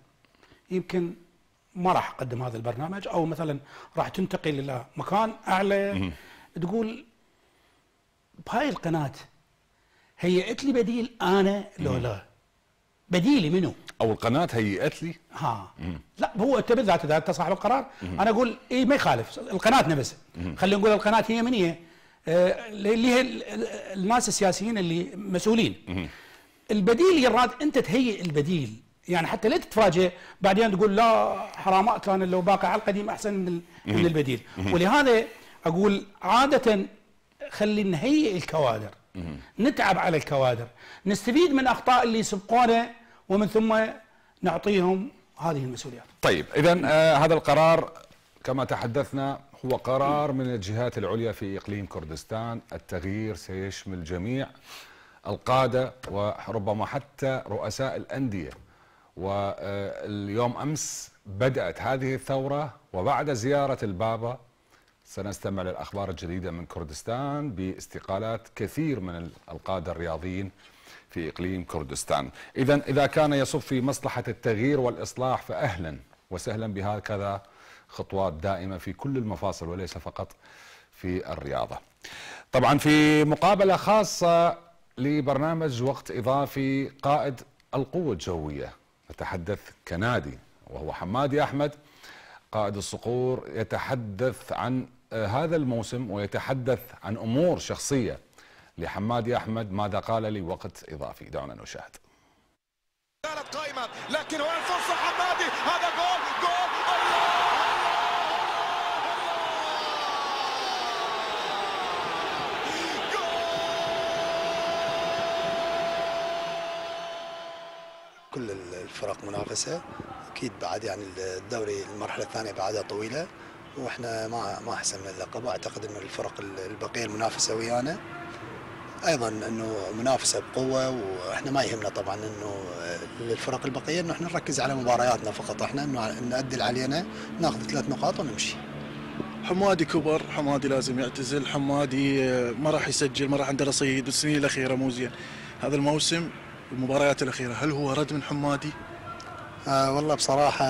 يمكن ما راح أقدم هذا البرنامج، أو مثلا راح تنتقل إلى مكان أعلى، تقول بهاي القناة هيئت لي بديل أنا لو لا بديلي منه، أو القناة هيئت لي لا هو أنت بالذات إذا أنت صاحب القرار. أنا أقول إيه ما يخالف القناة نفسها، خلينا نقول القناة هي من هي اللي هي الناس السياسيين اللي مسؤولين. البديل يراد انت تهيئ البديل، يعني حتى لا تتفاجئ بعدين تقول لا حرامات انا لو باقي على القديم احسن من البديل. ولهذا اقول عاده خلي نهيئ الكوادر، نتعب على الكوادر، نستفيد من اخطاء اللي سبقونا ومن ثم نعطيهم هذه المسؤوليات. طيب اذا هذا القرار كما تحدثنا هو قرار من الجهات العليا في إقليم كردستان، التغيير سيشمل جميع القادة وربما حتى رؤساء الأندية. واليوم أمس بدأت هذه الثورة، وبعد زيارة البابا سنستمع للأخبار الجديدة من كردستان باستقالات كثير من القادة الرياضيين في إقليم كردستان. إذن إذا كان يصب في مصلحة التغيير والإصلاح فأهلا وسهلا بهكذا خطوات دائمة في كل المفاصل وليس فقط في الرياضة. طبعا في مقابلة خاصة لبرنامج وقت إضافي قائد القوة الجوية نتحدث كنادي، وهو حمادي أحمد قائد الصقور، يتحدث عن هذا الموسم ويتحدث عن أمور شخصية لحمادي أحمد. ماذا قال لوقت إضافي؟ دعونا نشاهد. كانت قائمة لكن هو الفرصة، حمادي هذا جول كل الفرق منافسة أكيد، بعد يعني الدوري المرحلة الثانية بعدها طويلة، واحنا ما حسمنا اللقب. اعتقد انه الفرق البقيه المنافسه ويانا ايضا انه منافسه بقوه، واحنا ما يهمنا طبعا انه الفرق البقيه، انه احنا نركز على مبارياتنا فقط، احنا انه نؤدي اللي علينا، ناخذ 3 نقاط ونمشي. حمادي كبر، حمادي لازم يعتزل، حمادي ما راح يسجل، ما راح عنده رصيد، والسنين الاخيره مو زين. هذا الموسم المباريات الاخيره هل هو رد من حمادي؟ والله بصراحه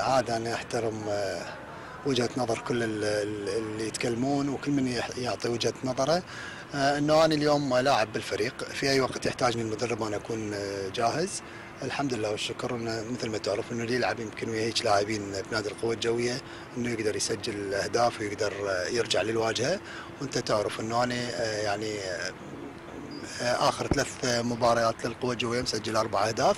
عاد انا احترم وجهه نظر كل اللي يتكلمون وكل من يعطي وجهه نظره. انه انا اليوم لاعب بالفريق، في اي وقت يحتاجني المدرب انا اكون جاهز. الحمد لله والشكر انه مثل ما تعرف انه اللي يلعب يمكن ويا هيك لاعبين بنادي القوه الجويه انه يقدر يسجل اهداف ويقدر يرجع للواجهه. وانت تعرف انه انا يعني اخر 3 مباريات للقوه الجويه مسجل 4 اهداف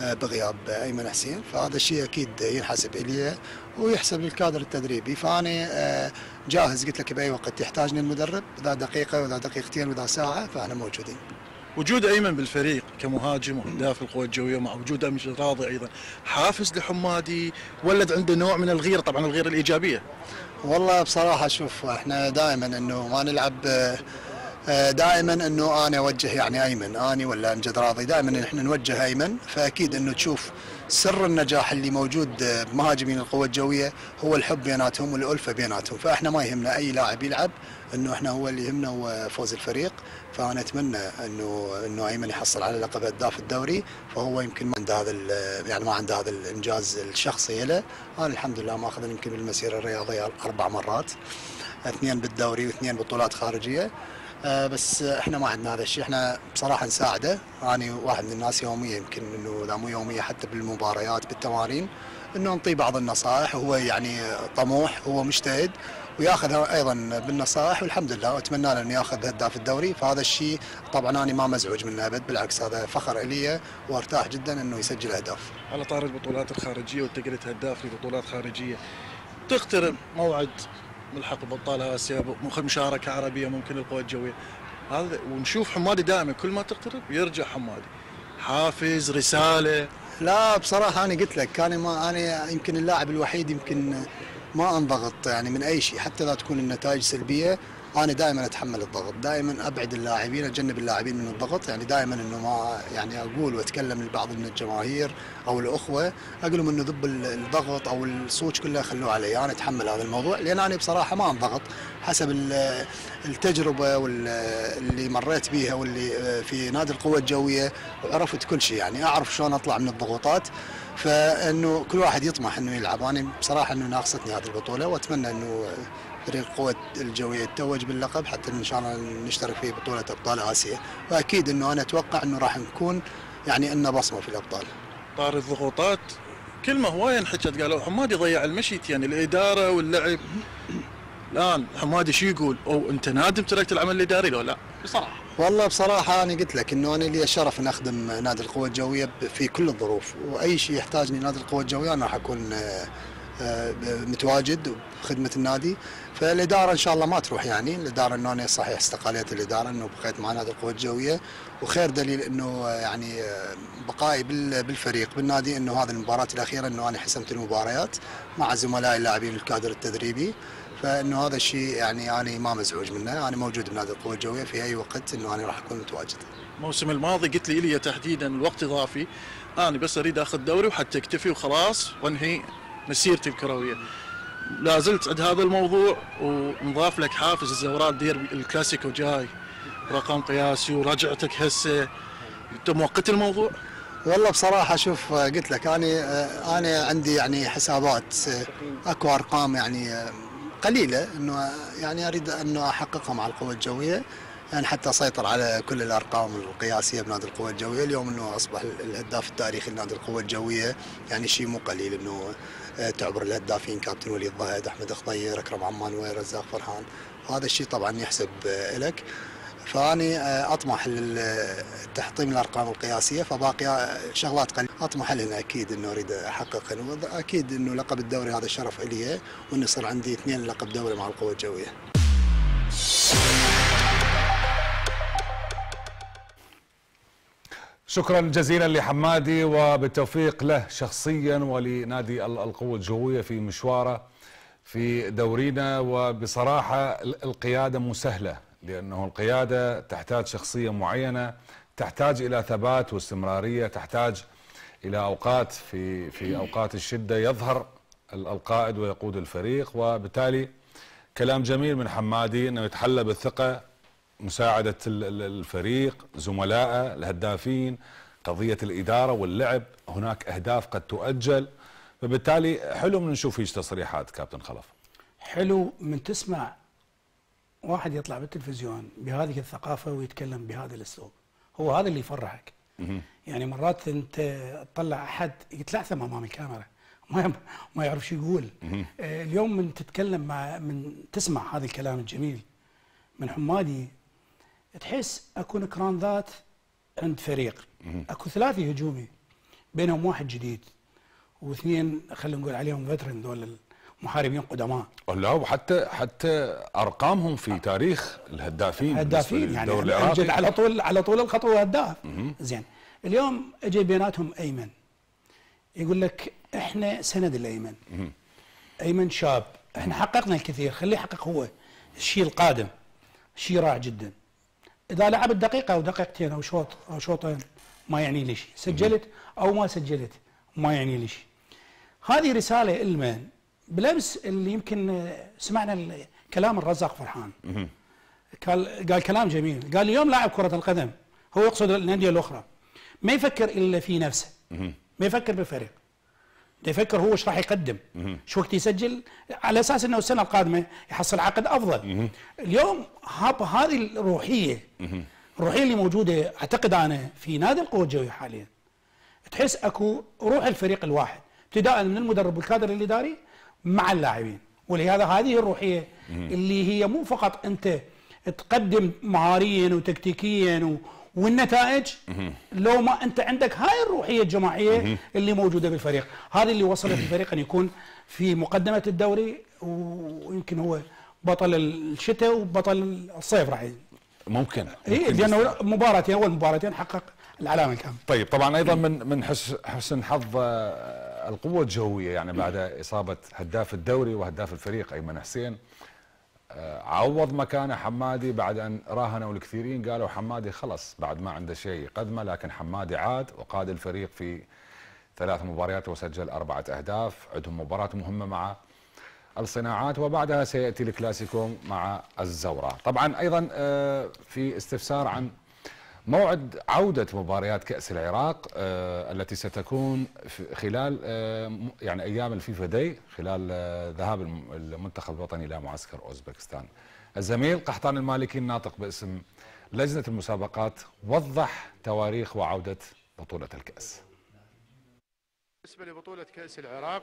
بغياب ايمن حسين، فهذا الشيء اكيد ينحسب الي ويحسب للكادر التدريبي. فاني جاهز، قلت لك باي وقت يحتاجني المدرب، ذا دقيقه وذا دقيقتين وذا ساعه فاحنا موجودين. وجود ايمن بالفريق كمهاجم وهداف القوه الجويه مع وجود امشيل راضي ايضا حافز لحمادي، ولد عنده نوع من الغيره، طبعا الغيره الايجابيه. والله بصراحه شوف، احنا دائما انه ما نلعب، دائما انه انا اوجه يعني ايمن، اني ولا امجد راضي، دائما احنا نوجه ايمن. فاكيد انه تشوف سر النجاح اللي موجود بمهاجمين القوه الجويه هو الحب بيناتهم والالفه بيناتهم. فاحنا ما يهمنا اي لاعب يلعب، انه احنا هو اللي يهمنا هو فوز الفريق. فانا اتمنى انه ايمن يحصل على لقب هداف الدوري، فهو يمكن ما عنده هذا يعني ما عنده هذا الانجاز الشخصي له. انا الحمد لله ماخذ يمكن بالمسيره الرياضيه 4 مرات، 2 بالدوري و2 بطولات خارجيه. بس احنا ما عندنا هذا الشيء، احنا بصراحه نساعده. انا واحد من الناس يوميا يمكن انه اذا مو يوميه حتى بالمباريات بالتمارين انه نعطي بعض النصائح. هو يعني طموح، هو مجتهد وياخذها ايضا بالنصائح، والحمد لله واتمنى له انه ياخذ هداف الدوري. فهذا الشيء طبعا انا ما مزعوج منه ابد، بالعكس هذا فخر الي وارتاح جدا انه يسجل اهداف. على طار البطولات الخارجيه وتقريد هداف في بطولات خارجيه، تقترب موعد ملحق ببطال اسيا، مشاركه عربيه ممكن القوى الجويه، هذا ونشوف حمادي دائما كل ما تقترب يرجع حمادي، حافز، رساله. لا بصراحه انا قلت لك كان ما انا يمكن اللاعب الوحيد يمكن ما انضغط يعني من اي شيء، حتى لا تكون النتائج سلبيه انا دائما اتحمل الضغط، دائما ابعد اللاعبين، اتجنب اللاعبين من الضغط. يعني دائما انه ما يعني اقول واتكلم لبعض من الجماهير او الاخوه اقول لهم انه ذب الضغط او الصوت كله خلوه علي، انا اتحمل هذا الموضوع لان انا بصراحه ما انضغط حسب التجربه واللي مريت بيها واللي في نادي القوه الجويه، وعرفت كل شيء يعني اعرف شلون اطلع من الضغوطات. فانه كل واحد يطمح انه يلعب، انا بصراحه انه ناقصتني هذه البطوله، واتمنى انه فريق القوة الجوية يتوج باللقب حتى ان شاء الله نشترك في بطولة ابطال اسيا. واكيد انه انا اتوقع انه راح نكون يعني لنا بصمة في الابطال. طار الضغوطات كلمة هواية انحكت، قالوا حمادي ضيع المشيت يعني الادارة واللعب. الان حمادي شو يقول؟ او انت نادم تركت العمل الاداري لو لا؟ بصراحة والله بصراحة أنا قلت لك أنه أنا لي الشرف أن أخدم نادي القوة الجوية في كل الظروف، وأي شيء يحتاجني نادي القوة الجوية أنا راح أكون متواجد بخدمة النادي. فالإدارة إن شاء الله ما تروح، يعني الإدارة أنه أنا صحيح استقاليت الإدارة أنه بقيت مع نادي القوة الجوية، وخير دليل أنه يعني بقائي بالفريق بالنادي أنه هذه المباراة الأخيرة أنه أنا حسمت المباريات مع زملائي اللاعبين الكادر التدريبي. فأنه هذا الشيء يعني أنا ما مزعوج منه، أنا موجود بنادي القوة الجوية في أي وقت أنه أنا راح أكون متواجد. الموسم الماضي قلت لي تحديدا الوقت إضافي، أنا بس أريد أخذ دوري وحتى أكتفي وخلاص وأنهي مسيرتي الكرويه. لا زلت عند هذا الموضوع، ونضاف لك حافز الزورات ديربي الكلاسيكو جاي، رقم قياسي ورجعتك هسه، انت موقت الموضوع؟ والله بصراحه شوف قلت لك انا عندي يعني حسابات، اكو ارقام يعني قليله انه يعني اريد انه احققها مع القوه الجويه، يعني حتى اسيطر على كل الارقام القياسيه بنادي القوه الجويه. اليوم انه اصبح الهداف التاريخي لنادي القوه الجويه، يعني شيء مو قليل انه تعبر الهدافين كابتن وليد الظهد، احمد الخضير، اكرم عمان ورزاق فرحان. هذا الشيء طبعا يحسب لك، فاني اطمح للتحطيم الارقام القياسيه، فباقي شغلات قليله اطمح لها اكيد انه اريد احققها. واكيد انه لقب الدوري هذا شرف الي، وانه يصير عندي 2 لقب دوري مع القوه الجويه. شكرا جزيلا لحمادي وبالتوفيق له شخصيا ولنادي القوة الجوية في مشواره في دورينا. وبصراحة القيادة مو سهلة، لأنه القيادة تحتاج شخصية معينة، تحتاج إلى ثبات واستمرارية، تحتاج إلى أوقات في أوقات الشدة يظهر القائد ويقود الفريق. وبالتالي كلام جميل من حمادي أنه يتحلى بالثقة، مساعدة الفريق، زملائه، الهدافين، قضية الإدارة واللعب. هناك أهداف قد تؤجل، فبالتالي حلو من نشوف هيج تصريحات كابتن خلف، حلو من تسمع واحد يطلع بالتلفزيون بهذه الثقافة ويتكلم بهذا الأسلوب. هو هذا اللي يفرحك. يعني مرات أنت تطلع أحد يتلعثم أمام الكاميرا ما يعرف شو يقول. اليوم من تتكلم من تسمع هذا الكلام الجميل من حمادي تحس اكو نكراندات عند فريق، اكو ثلاثي هجومي بينهم واحد جديد واثنين خلينا نقول عليهم فترن، دول المحاربين قدماء. لا وحتى ارقامهم في تاريخ الهدافين، يعني العراقي على طول الخطوه هداف. زين اليوم اجى بيناتهم ايمن يقول لك احنا سند الايمن. ايمن شاب، احنا حققنا الكثير، خليه يحقق هو الشيء القادم، شيء رائع جدا. اذا لعبت دقيقه او دقيقتين او شوط او شوطين ما يعني لي شيء، سجلت او ما سجلت ما يعني لي شيء. هذه رساله المن بالامس اللي يمكن سمعنا كلام الرزاق فرحان. قال كلام جميل، قال اليوم لاعب كره القدم هو يقصد الانديه الاخرى ما يفكر الا في نفسه، ما يفكر بالفريق، يفكر هو ايش راح يقدم، شو وقت يسجل، على اساس انه السنه القادمه يحصل عقد افضل. اليوم هذه الروحيه اللي موجوده اعتقد انا في نادي القوه الجويه حاليا. تحس اكو روح الفريق الواحد ابتداء من المدرب والكادر الاداري مع اللاعبين، ولهذا هذه الروحيه اللي هي مو فقط انت تقدم مهاريا وتكتيكيا والنتائج، لو ما انت عندك هاي الروحيه الجماعيه اللي موجوده بالفريق، هذه اللي وصلت الفريق ان يكون في مقدمه الدوري، ويمكن هو بطل الشتاء وبطل الصيف راح ممكن لانه مباراتين، اول مباراتين حقق العلامه الكامله. طيب طبعا ايضا من حسن حظ القوه الجويه يعني بعد اصابه هداف الدوري وهداف الفريق ايمن حسين، عوض مكانه حمادي بعد أن راهنوا الكثيرين قالوا حمادي خلص بعد ما عنده شيء يقدمه، لكن حمادي عاد وقاد الفريق في 3 مباريات وسجل 4 أهداف. عندهم مباراة مهمة مع الصناعات وبعدها سيأتي الكلاسيكو مع الزورة. طبعا أيضا في استفسار عن موعد عودة مباريات كأس العراق التي ستكون خلال يعني أيام الفيفا داي، خلال ذهاب المنتخب الوطني إلى معسكر أوزبكستان. الزميل قحطان المالكي الناطق باسم لجنة المسابقات وضح تواريخ وعودة بطولة الكأس. بالنسبة لبطولة كأس العراق،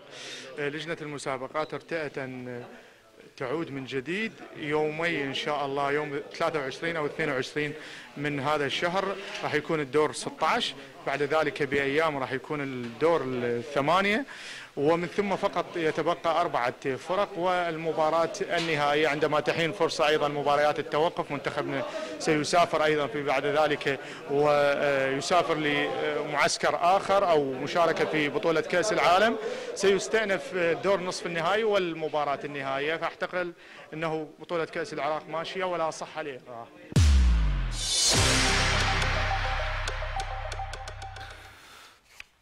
لجنة المسابقات ارتأت أن تعود من جديد يومي إن شاء الله، يوم 23 أو 22 من هذا الشهر راح يكون الدور 16، بعد ذلك بأيام راح يكون الدور 8، ومن ثم فقط يتبقى 4 فرق والمباراة النهائية عندما تحين فرصة أيضا مباريات التوقف. منتخبنا سيسافر أيضا في بعد ذلك ويسافر لمعسكر آخر أو مشاركة في بطولة كأس العالم، سيستأنف دور نصف النهائي والمباراة النهائية. فأعتقد أنه بطولة كأس العراق ماشية ولا صحة لإلغائها.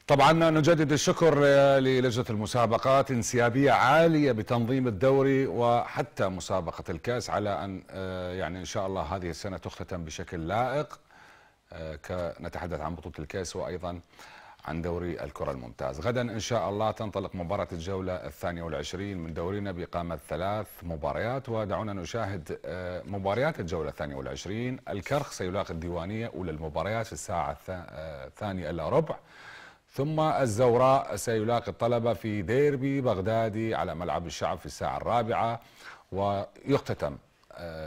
طبعا نجدد الشكر للجنة المسابقات، انسيابية عالية بتنظيم الدوري وحتى مسابقة الكأس، على أن يعني إن شاء الله هذه السنة تختتم بشكل لائق. نتحدث عن بطولة الكأس وأيضا عن دوري الكرة الممتاز. غدا إن شاء الله تنطلق مباراة الجولة 22 من دورينا بإقامة 3 مباريات، ودعونا نشاهد مباريات الجولة 22. الكرخ سيلاقي الديوانية، أولى المباريات في الساعة 2:15، ثم الزوراء سيلاقي الطلبة في ديربي بغدادي على ملعب الشعب في الساعة 4، ويختتم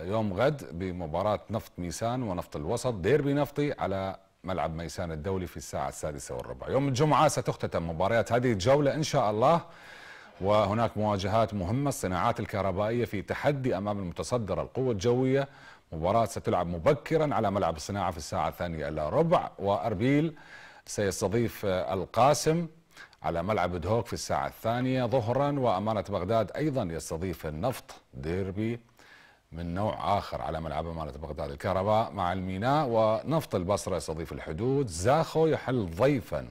يوم غد بمباراة نفط ميسان ونفط الوسط، ديربي نفطي على ملعب ميسان الدولي في الساعة 6:15. يوم الجمعة ستختتم مباريات هذه الجولة إن شاء الله، وهناك مواجهات مهمة. الصناعات الكهربائية في تحدي أمام المتصدر القوة الجوية، مباراة ستلعب مبكرا على ملعب الصناعة في الساعة 2:15، وأربيل سيستضيف القاسم على ملعب دهوك في الساعة 2 ظهرا. وأمانة بغداد أيضا يستضيف النفط ديربي من نوع آخر على ملعب أمانة بغداد. الكهرباء مع الميناء، ونفط البصرة يستضيف الحدود. زاخو يحل ضيفا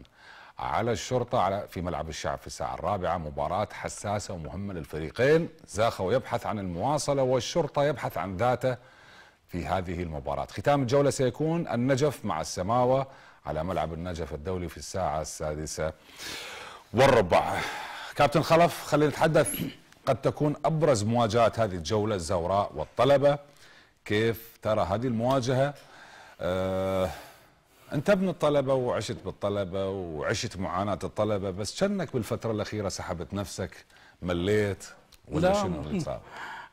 على الشرطة في ملعب الشعب في الساعة 4. مباراة حساسة ومهمة للفريقين. زاخو يبحث عن المواصلة والشرطة يبحث عن ذاته في هذه المباراة. ختام الجولة سيكون النجف مع السماوة على ملعب النجف الدولي في الساعة 6:15. كابتن خلف، خلينا نتحدث قد تكون أبرز مواجهات هذه الجولة الزوراء والطلبة. كيف ترى هذه المواجهة؟ أنت ابن الطلبة وعشت بالطلبة وعشت معاناة الطلبة، بس كأنك بالفترة الأخيرة سحبت نفسك، مليت ولا شنو اللي صار؟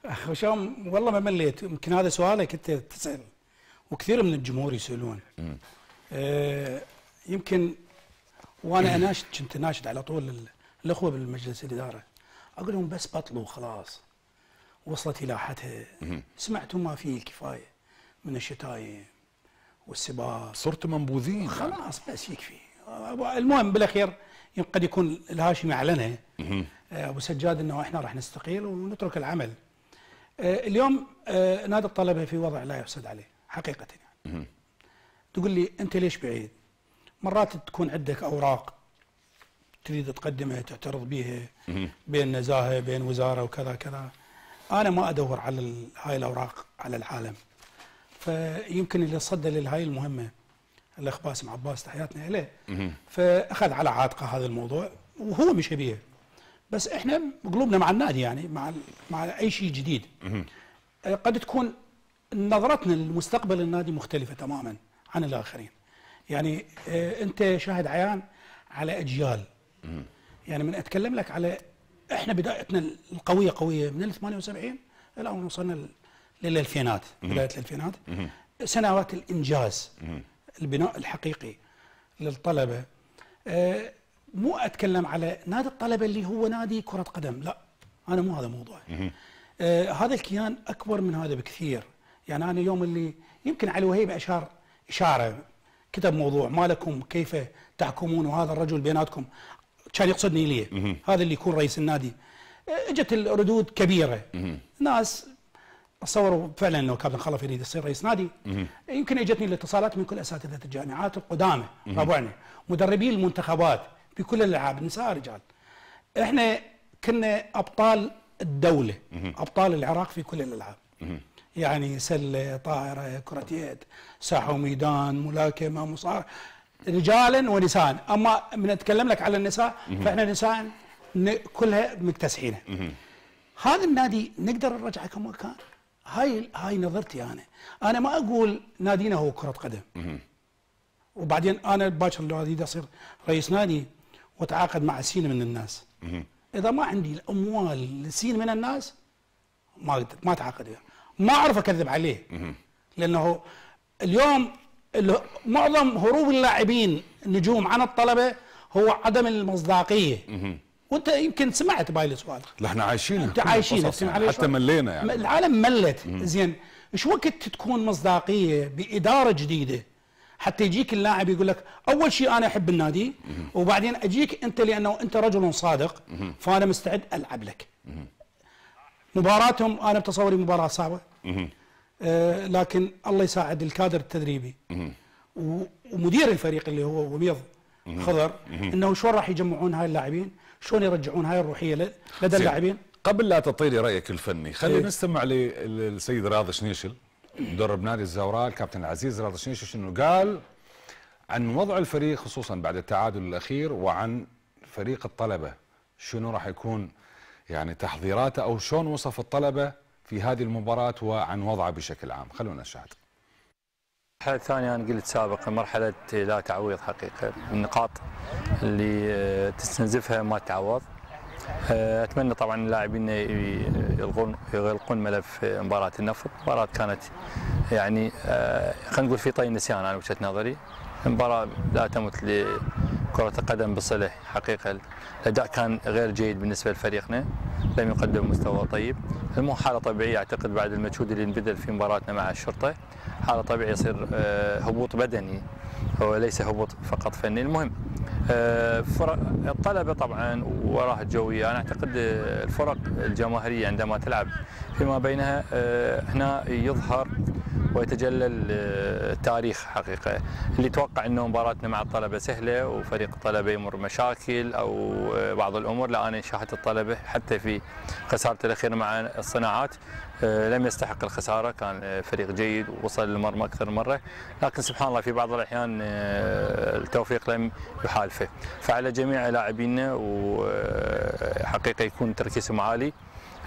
أخ هشام والله ما مليت، يمكن هذا سؤالك أنت تسأل وكثير من الجمهور يسألون. يمكن وأنا أناشد، كنت ناشد على طول الأخوة بالمجلس الإدارة، أقول لهم بس بطلوا خلاص، وصلت إلى حدها. سمعتم ما فيه الكفاية من الشتايم والسباق، صرتم منبوذين خلاص، بس يكفي. المهم بالأخير قد يكون الهاشمي أعلنها أبو سجاد أنه إحنا راح نستقيل ونترك العمل. اليوم نادي الطلبة في وضع لا يحسد عليه حقيقة يعني. تقول لي أنت ليش بعيد؟ مرات تكون عندك أوراق تريد تقدمها تعترض بيها بين نزاهة بين وزارة وكذا كذا. أنا ما أدور على هاي الأوراق على العالم، فيمكن اللي صدى لهاي المهمة الأخ باسم عباس تحياتنا إليه، فأخذ على عاتقه هذا الموضوع وهو مش بيه. بس إحنا قلوبنا مع النادي يعني، مع أي شيء جديد. قد تكون نظرتنا لمستقبل النادي مختلفة تماما عن الآخرين يعني. أنت شاهد عيان على أجيال يعني. من أتكلم لك على إحنا بدايتنا القوية قوية من 78 الآن وصلنا للألفينات، بداية الألفينات سنوات الإنجاز البناء الحقيقي للطلبة. مو أتكلم على نادي الطلبة اللي هو نادي كرة قدم، لا أنا مو هذا موضوع. هذا الكيان أكبر من هذا بكثير يعني. أنا يوم اللي يمكن علي وهيب أشار إشارة كتب موضوع ما لكم كيف تحكمون وهذا الرجل بيناتكم، كان يقصدني ليه هذا اللي يكون رئيس النادي. اجت الردود كبيرة، ناس تصوروا فعلا لو كابتن خلف يريد يصير رئيس نادي. يمكن اجتني الاتصالات من كل اساتذه الجامعات القدامى، ربعنا مدربي المنتخبات بكل الالعاب، نساء رجال. احنا كنا ابطال الدوله، ابطال العراق في كل الالعاب يعني، سله، طائره، كره يد، ساحه وميدان، ملاكمه، مصارعه، رجالا ونساء. اما من اتكلم لك على النساء فاحنا نساء كلها مكتسحينه. هذا النادي نقدر نرجعه كما كان. هاي نظرتي انا ما اقول نادينا هو كرة قدم. وبعدين انا باكر لو اريد اصير رئيس نادي واتعاقد مع سين من الناس. اذا ما عندي الاموال لسين من الناس ما اتعاقد وياه. ما اعرف اكذب عليه. لانه اليوم معظم هروب اللاعبين النجوم عن الطلبه هو عدم المصداقيه. وانت يمكن سمعت باي السؤال. لا احنا عايشين حتى ملينا يعني، العالم ملت. زين ايش وقت تكون مصداقيه باداره جديده حتى يجيك اللاعب يقول لك اول شيء انا احب النادي، وبعدين اجيك انت لانه انت رجل صادق فانا مستعد العب لك. مباراتهم انا بتصوري مباراه صعبه، لكن الله يساعد الكادر التدريبي ومدير الفريق اللي هو وميض خضر انه شلون راح يجمعون هاي اللاعبين، شلون يرجعون هاي الروحيه لدى اللاعبين. قبل لا تطيلي رايك الفني خلينا نستمع للسيد راضي شنيشل مدرب نادي الزوراء. الكابتن العزيز راضي شنيشل شنو قال عن وضع الفريق خصوصا بعد التعادل الاخير، وعن فريق الطلبه شنو راح يكون يعني تحضيراته او شلون وصف الطلبه في هذه المباراه، وعن وضعه بشكل عام. خلونا نشاهد. المرحلة الثانية أنا قلت سابقا مرحلة لا تعويض حقيقة، النقاط اللي تستنزفها ما تتعوض. أتمنى طبعا اللاعبين يغلقون ملف مباراة النفط، مباراة كانت يعني خلينا نقول في طي نسيان أنا وجهة نظري، المباراة لا تمت لكرة القدم بصلة حقيقة، الأداء كان غير جيد بالنسبة لفريقنا، لم يقدم مستوى طيب، المو حالة طبيعية أعتقد بعد المجهود اللي انبذل في مباراتنا مع الشرطة، حالة طبيعية يصير هبوط بدني وليس هبوط فقط فني. المهم فرق الطلبه طبعا وراحه جويه، انا اعتقد الفرق الجماهيريه عندما تلعب فيما بينها هنا يظهر ويتجلى التاريخ حقيقه. اللي توقع انه مباراتنا مع الطلبه سهله وفريق الطلبه يمر مشاكل او بعض الامور، لا انا شاهدت الطلبه حتى في خساره الاخيره مع الصناعات لم يستحق الخساره، كان فريق جيد ووصل للمرمى اكثر مره، لكن سبحان الله في بعض الاحيان التوفيق لم يحالفه. فعلى جميع لاعبينا وحقيقه يكون تركيزهم عالي.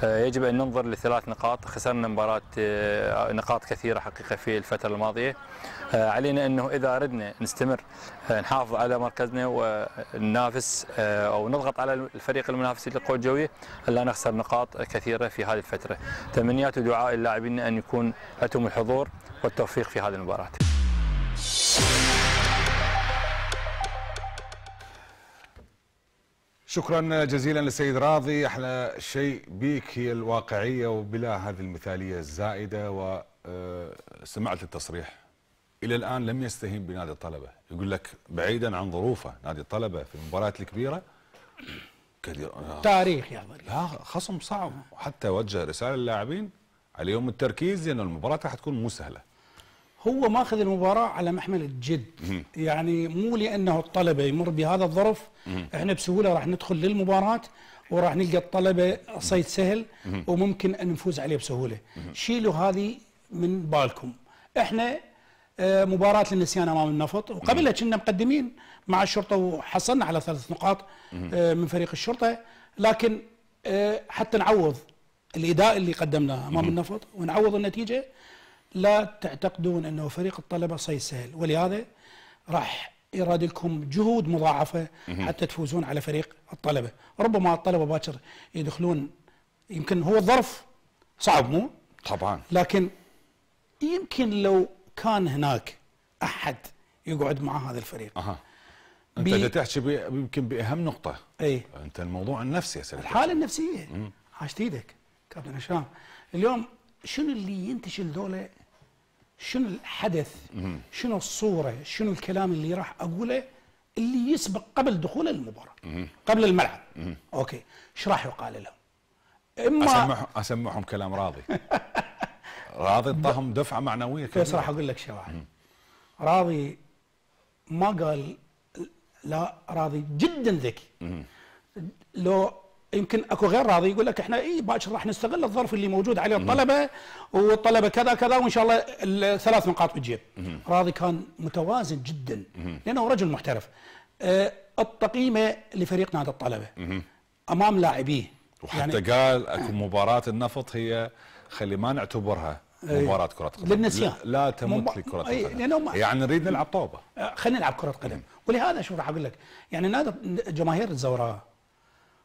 يجب أن ننظر لثلاث نقاط، خسرنا مباراة نقاط كثيرة حقيقة في الفترة الماضية، علينا أنه إذا أردنا نستمر نحافظ على مركزنا وننافس أو نضغط على الفريق المنافس للقوة الجوية، لا نخسر نقاط كثيرة في هذه الفترة. تمنيات ودعاء اللاعبين أن يكون لهم الحضور والتوفيق في هذه المباراة. شكرا جزيلا للسيد راضي، احلى شيء بيك هي الواقعيه وبلا هذه المثاليه الزائده. وسمعت التصريح الى الان لم يستهين بنادي الطلبه، يقول لك بعيدا عن ظروفه نادي الطلبه في المباريات الكبيره كثير تاريخ يا ضريح، لا خصم صعب، حتى وجه رساله للاعبين عليهم التركيز لان المباراه راح تكون مو سهله. هو ماخذ المباراة على محمل الجد، يعني مو لأنه الطلبة يمر بهذا الظرف احنا بسهولة راح ندخل للمباراة وراح نلقى الطلبة صيد سهل وممكن أن نفوز عليه بسهولة. شيلوا هذه من بالكم، احنا مباراة للنسيان أمام النفط وقبلها كنا مقدمين مع الشرطة وحصلنا على 3 نقاط من فريق الشرطة، لكن حتى نعوض الإداء اللي قدمناه أمام النفط ونعوض النتيجة. لا تعتقدون انه فريق الطلبه صيد سهل، ولهذا راح يراد لكم جهود مضاعفه حتى تفوزون على فريق الطلبه، ربما الطلبه باكر يدخلون، يمكن هو الظرف صعب مو؟ طبعا، لكن يمكن لو كان هناك احد يقعد مع هذا الفريق. اها انت اللي تحكي يمكن باهم نقطه. اي انت الموضوع النفسي يا سيدي، الحاله النفسيه. عاشت ايدك كابتن هشام، اليوم شنو اللي ينتشل ذولا؟ شنو الحدث؟ شنو الصورة؟ شنو الكلام اللي راح أقوله اللي يسبق قبل دخول المباراة قبل الملعب؟ أوكي، إيش راح يقال لهم؟ إما أسمعهم كلام راضي راضي انطاهم دفعة معنوية كبيرة. بس راح أقول لك شيء واحد، راضي ما قال لا، راضي جدا ذكي. لو يمكن اكو غير راضي يقول لك احنا اي باكر راح نستغل الظرف اللي موجود عليه الطلبه والطلبه كذا كذا وان شاء الله ال3 نقاط بتجيب. راضي كان متوازن جدا لانه رجل محترف. التقييمه لفريق نادي الطلبه امام لاعبيه، وحتى يعني قال اكو مباراه النفط هي خلي ما نعتبرها مباراه كره قدم للنسيان، لا تمت لكره قدم، يعني نريد نلعب طوبه، خلينا نلعب كره قدم. ولهذا شو راح اقول لك، يعني نادي جماهير الزوراء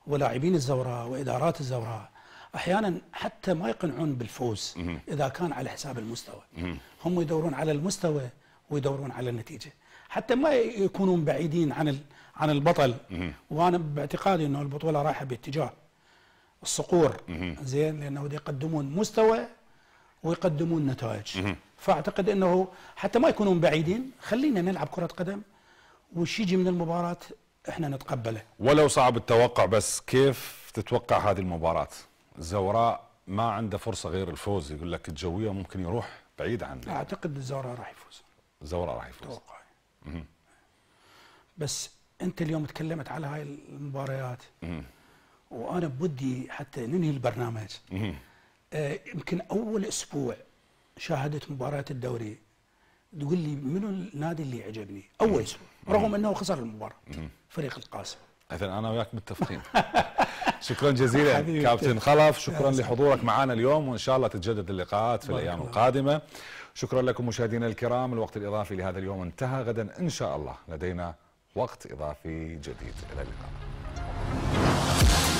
ولاعبين الزوراء وادارات الزوراء احيانا حتى ما يقنعون بالفوز اذا كان على حساب المستوى، هم يدورون على المستوى ويدورون على النتيجه حتى ما يكونون بعيدين عن البطل. وانا باعتقادي انه البطوله رايحه باتجاه الصقور، زين، لانه يقدمون مستوى ويقدمون نتائج، فاعتقد انه حتى ما يكونون بعيدين خلينا نلعب كره قدم وش يجي من المباراه احنا نتقبله. ولو صعب التوقع، بس كيف تتوقع هذه المباراة؟ الزوراء ما عنده فرصة غير الفوز، يقول لك الجوية ممكن يروح بعيد عنه. اعتقد الزوراء راح يفوز. الزوراء راح يفوز. توقعي. بس انت اليوم تكلمت على هاي المباريات. وانا بدي حتى ننهي البرنامج. يمكن اول اسبوع شاهدت مباراة الدوري تقول لي منو النادي اللي عجبني؟ اول اسبوع رغم انه خسر المباراة. فريق القاسم. اذن انا وياك متفقين. شكرا جزيلا كابتن خلف، شكرا لحضورك معنا اليوم، وان شاء الله تتجدد اللقاءات في الايام القادمه. شكرا لكم مشاهدينا الكرام، الوقت الاضافي لهذا اليوم انتهى، غدا ان شاء الله لدينا وقت اضافي جديد. الى اللقاء.